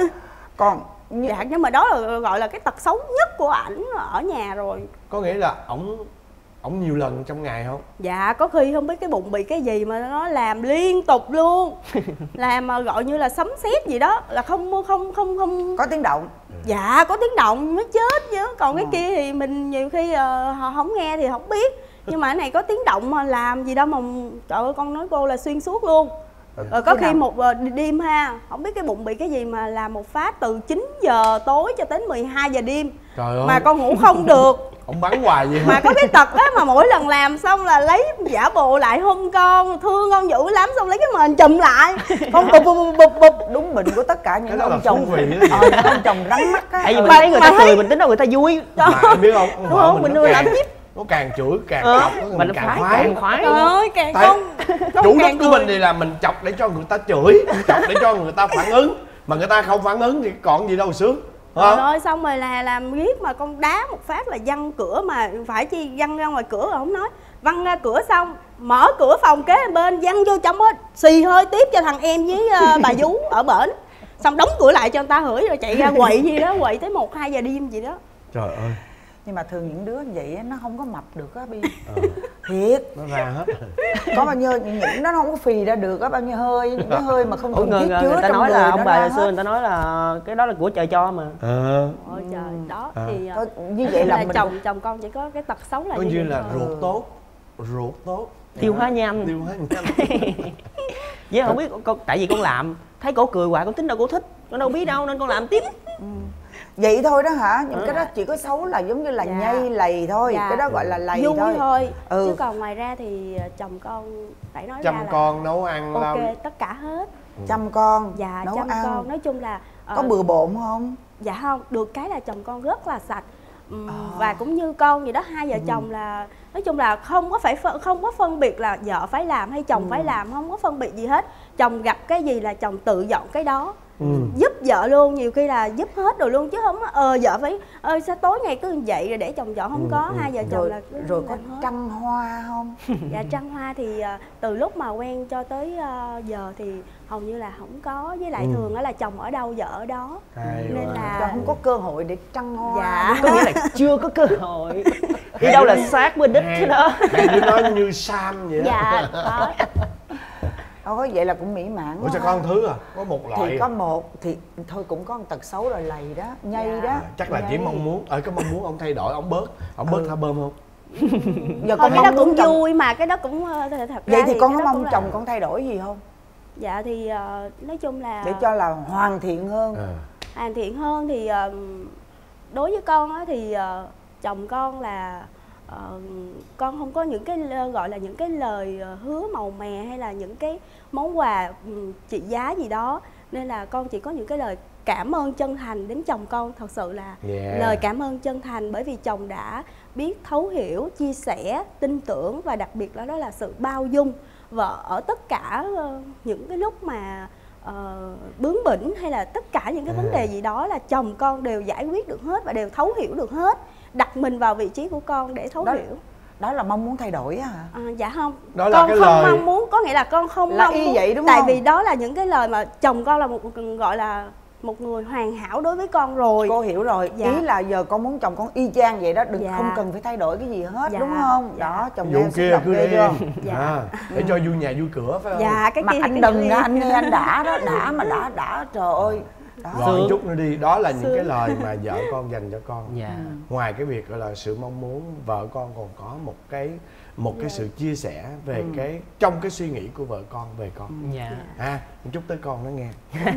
Còn dạ, nhưng mà đó là gọi là cái tật xấu nhất của ảnh ở nhà rồi. Có nghĩa là ổng ổng nhiều lần trong ngày không? Dạ có khi không biết cái bụng bị cái gì mà nó làm liên tục luôn. Làm mà gọi như là sấm sét gì đó là không không không không có tiếng động. Dạ có tiếng động mới chết chứ. Còn cái kia thì mình nhiều khi họ uh, không nghe thì không biết. Nhưng mà cái này có tiếng động mà làm gì đâu mà trời ơi con nói cô là xuyên suốt luôn. Rồi ừ, có khi một đêm ha, không biết cái bụng bị cái gì mà làm một phát từ chín giờ tối cho đến mười hai giờ đêm. Trời ơi. Mà con ngủ không được. Ông bắn hoài vậy mà hả? Có cái tật á mà mỗi lần làm xong là lấy giả bộ lại hôn con, thương con dữ lắm, xong lấy cái mền chùm lại con bụp bụp bụp bụp. Đúng bệnh của tất cả những ông chồng. Ờ, ông chồng rắn mắt á. Tại vì mình thấy người ta cười mình tính đâu người ta vui. Mà biết không? Đúng không? Mình nuôi làm chip. Nó càng chửi càng chọc ừ, nó mình càng khoái. Càng khoái ơi, càng tại không, không chủ đích của mình thì là mình chọc để cho người ta chửi, chọc để cho người ta phản ứng. Mà người ta không phản ứng thì còn gì đâu sướng. Trời ơi, xong rồi là làm riết mà con đá một phát là văng cửa mà phải chi văng ra ngoài cửa rồi không nói. Văng ra cửa xong, mở cửa phòng kế bên văng vô trong hết, xì hơi tiếp cho thằng em với bà vú ở bển. Xong đóng cửa lại cho người ta hửi rồi chạy ra quậy gì đó, quậy tới một hai giờ đêm gì đó. Trời ơi. Nhưng mà thường những đứa như vậy nó không có mập được á Bi. Ờ. Thiệt. Nó ra hết. Có bao nhiêu những nó không có phì ra được á, bao nhiêu hơi, những cái hơi mà không có chứa. Người ta nói là ông bà hồi xưa người ta nói là cái đó là của trời cho mà. Ờ. Ôi trời, đó à. Thì có, như vậy là, là mình... chồng chồng con chỉ có cái tật xấu là có như, như là thôi. Ruột tốt, ruột tốt. Tiêu hóa nhanh. Tiêu hóa nhanh. Với không biết con tại vì con làm thấy cổ cười hoài con tính đâu cổ thích, con đâu biết đâu nên con làm tiếp. Ừ. Vậy thôi đó hả? Nhưng ừ. cái đó chỉ có xấu là giống như là dạ. nhây lầy thôi dạ. Cái đó gọi là lầy Dung thôi, thôi. Ừ. Chứ còn ngoài ra thì chồng con phải nói chăm ra là con nấu ăn ok lắm. Tất cả hết chăm con dạ nấu chăm ăn. Con nói chung là uh, có bừa bộn không? Dạ không, được cái là chồng con rất là sạch um, à. Và cũng như con vậy đó, hai vợ ừ. chồng là nói chung là không có phải phân, không có phân biệt là vợ phải làm hay chồng ừ. phải làm, không có phân biệt gì hết. Chồng gặp cái gì là chồng tự dọn cái đó. Ừ. Giúp vợ luôn, nhiều khi là giúp hết rồi luôn chứ không ờ vợ phải ơi sao tối ngày cứ vậy rồi để chồng dọn không ừ, có ừ. hai vợ chồng rồi, là cứ rồi có hết. Trăng hoa không? Dạ trăng hoa thì từ lúc mà quen cho tới giờ thì hầu như là không có, với lại ừ. thường là chồng ở đâu vợ ở đó. Hay nên quá. Là không có cơ hội để trăng hoa. Dạ. Có nghĩa là chưa có cơ hội. Đi đâu là sát bên đích thế đó. Hay nói như Sam vậy. Dạ. Đó. Ồ, vậy là cũng mỹ mãn. Ủa sao con thứ à? Có một loại thì có một thì thôi cũng có một tật xấu rồi lầy đó, nhây dạ. đó. Chắc là nhây. Chỉ mong muốn, ở cái mong muốn ông thay đổi, ông bớt, ông bớt ừ. thả bơm không? Giờ con cái đó cũng chồng... vui mà cái đó cũng thật ra. Vậy thì, thì con có mong chồng là... con thay đổi gì không? Dạ thì uh, nói chung là để cho là hoàn thiện hơn. À. Hoàn thiện hơn thì uh, đối với con á thì uh, chồng con là Ờ, con không có những cái gọi là những cái lời hứa màu mè hay là những cái món quà trị giá gì đó, nên là con chỉ có những cái lời cảm ơn chân thành đến chồng con. Thật sự là yeah. lời cảm ơn chân thành, bởi vì chồng đã biết thấu hiểu, chia sẻ, tin tưởng và đặc biệt là đó là sự bao dung vợ ở tất cả những cái lúc mà Ờ, bướng bỉnh hay là tất cả những cái vấn đề gì đó là chồng con đều giải quyết được hết và đều thấu hiểu được hết, đặt mình vào vị trí của con để thấu đó, hiểu. Đó là mong muốn thay đổi hả? À, dạ không, đó con không lời... mong muốn, có nghĩa là con không là mong muốn vậy, đúng tại không? Vì đó là những cái lời mà chồng con là một gọi là một người hoàn hảo đối với con rồi. Cô hiểu rồi, dạ. Ý là giờ con muốn chồng con y chang vậy đó, đừng dạ. không cần phải thay đổi cái gì hết, dạ. đúng không? Dạ. Đó, chồng em kia cứ đi không? Dạ. À, để cho vui nhà vui cửa phải không? Dạ, cái kia anh đừng đó, anh nghe anh đã đó, đã mà đã đã trời ơi. Đó. Rồi chút nữa đi, đó là những Sương. cái lời mà vợ con dành cho con. Dạ. Ngoài cái việc gọi là sự mong muốn, vợ con còn có một cái một cái dạ. sự chia sẻ về ừ. cái trong cái suy nghĩ của vợ con về con. Dạ. À, một chút tới con nó nghe.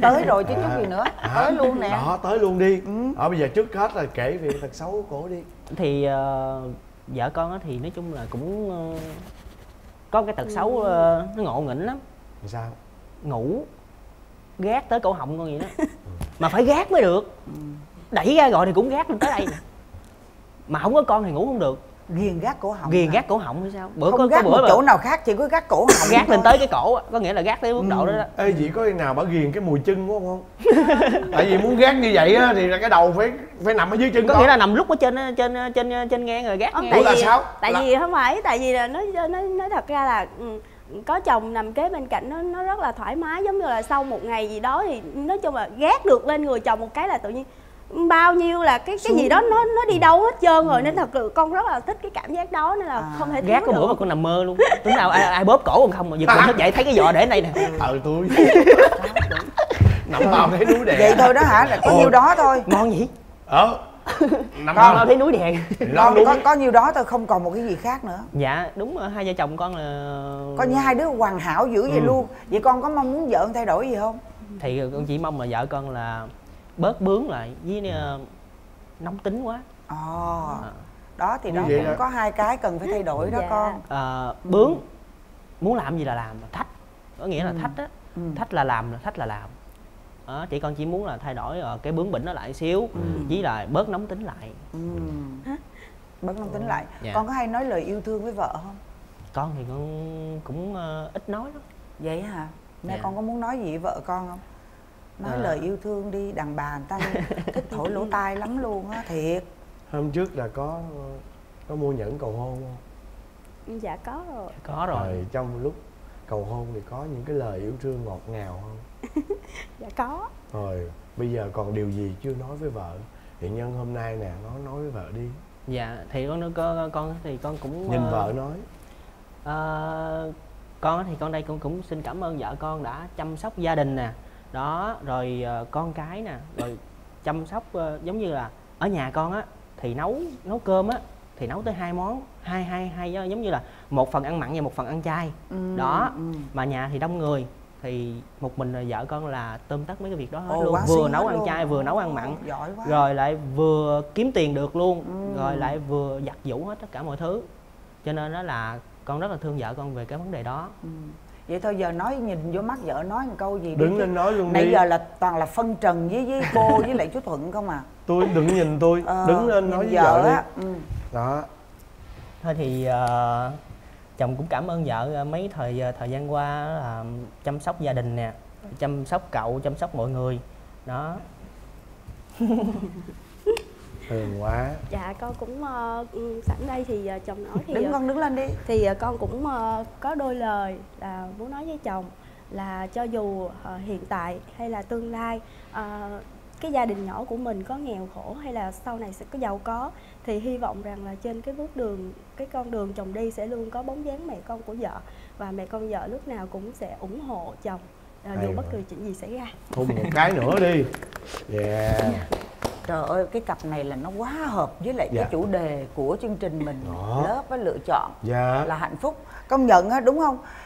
Tới rồi chứ chút à, gì nữa. À, tới luôn nè. Đó, tới luôn đi. Ừ. Ở bây giờ trước hết là kể về thật xấu của cổ đi. Thì uh, vợ con thì nói chung là cũng uh, có cái tật xấu uh, nó ngộ nghĩnh lắm. Thì sao? Ngủ gác tới cổ họng con vậy đó. Mà phải gác mới được, đẩy ra gọi thì cũng gác tới đây nè. Mà không có con thì ngủ không được, ghiền gác cổ họng, ghiền gác cổ họng hay sao? Bữa không có, gác có bữa một mà... chỗ nào khác chỉ có gác cổ họng, gác lên tới cái cổ, có nghĩa là gác tới mức ừ. độ đó, đó. Ê, vậy có khi nào bà ghiền cái mùi chân của không? Tại vì muốn gác như vậy á thì là cái đầu phải phải nằm ở dưới chân, có con. Nghĩa là nằm lúc ở trên trên trên trên ngang rồi gác. Ủa, tại, tại vì sao? Tại là... vì không phải, tại vì là nó nó nói thật ra là có chồng nằm kế bên cạnh nó nó rất là thoải mái, giống như là sau một ngày gì đó thì nói chung là gác được lên người chồng một cái là tự nhiên bao nhiêu là cái cái gì đó nó nó đi đâu hết trơn rồi, nên thật sự con rất là thích cái cảm giác đó, nên là không thể gác. Có bữa mà con nằm mơ luôn, tối nào ai, ai bóp cổ còn không mà giật mình thức dậy thấy cái giò để đây nè. Ờ tôi nằm vào thấy núi đèn vậy thôi đó hả, là có nhiêu đó thôi, ngon vậy ờ nằm vào thấy núi đèn. Con có có nhiêu đó thôi, không còn một cái gì khác nữa. Dạ đúng rồi, hai vợ chồng con là coi như hai đứa hoàn hảo dữ vậy ừ. luôn. Vậy con có mong muốn vợ thay đổi gì không? Thì con chỉ mong là vợ con là bớt bướng lại với ừ. nóng tính quá. Ồ à. Đó thì nó cũng đó. Có hai cái cần phải thay đổi đó dạ. con à, bướng ừ. muốn làm gì là làm, thách có nghĩa là ừ. thách á ừ. thách là làm, là thách là làm. À, chị con chỉ muốn là thay đổi cái bướng bỉnh nó lại xíu, chỉ ừ. là bớt nóng tính lại ừ. bớt nóng tính ừ. lại dạ. Con có hay nói lời yêu thương với vợ không? Con thì con cũng uh, ít nói lắm. Vậy hả? Nay dạ. con có muốn nói gì với vợ con không? Nói à. Lời yêu thương đi, đàn bà người ta thích thổi lỗ tai lắm luôn á, thiệt. Hôm trước là có có mua nhẫn cầu hôn không? Dạ có rồi. Có rồi. Rồi trong lúc cầu hôn thì có những cái lời yêu thương ngọt ngào không? Dạ có. Rồi bây giờ còn điều gì chưa nói với vợ? Thì nhân hôm nay nè, nó nói với vợ đi. Dạ thì con có con thì con cũng nhìn uh, vợ nói. Uh, con thì con đây cũng cũng xin cảm ơn vợ con đã chăm sóc gia đình nè, đó rồi uh, con cái nè, rồi chăm sóc uh, giống như là ở nhà con á thì nấu nấu cơm á thì nấu tới hai món, hai hai hai giống như là một phần ăn mặn và một phần ăn chay ừ, đó ừ. mà nhà thì đông người thì một mình vợ con là tôm tắt mấy cái việc đó hết. Ồ, luôn vừa nấu ăn chay vừa nấu ăn mặn rồi lại vừa kiếm tiền được luôn ừ. rồi lại vừa giặt giũ hết tất cả mọi thứ, cho nên đó là con rất là thương vợ con về cái vấn đề đó ừ. Vậy thôi giờ nói nhìn vô mắt vợ nói một câu gì đứng lên nói luôn. Nãy đi nãy giờ là toàn là phân trần với với cô với lại chú Thuận không à. Tôi đừng nhìn tôi ờ, đứng lên nói với vợ, vợ đi ừ. đó. Thôi thì uh, chồng cũng cảm ơn vợ mấy thời thời gian qua là chăm sóc gia đình nè, chăm sóc cậu, chăm sóc mọi người đó. Thương quá. Dạ con cũng uh, sẵn đây thì uh, chồng nói thì đứng con đứng lên đi. Thì uh, con cũng uh, có đôi lời là muốn nói với chồng là cho dù uh, hiện tại hay là tương lai uh, cái gia đình nhỏ của mình có nghèo khổ hay là sau này sẽ có giàu có thì hy vọng rằng là trên cái bước đường, cái con đường chồng đi sẽ luôn có bóng dáng mẹ con của vợ, và mẹ con vợ lúc nào cũng sẽ ủng hộ chồng uh, dù bất cứ chuyện gì xảy ra. Thun một cái nữa đi. Yeah. Trời ơi, cái cặp này là nó quá hợp với lại dạ. cái chủ đề của chương trình mình đó. Lớp á, lựa chọn dạ. là hạnh phúc. Công nhận á, đúng không?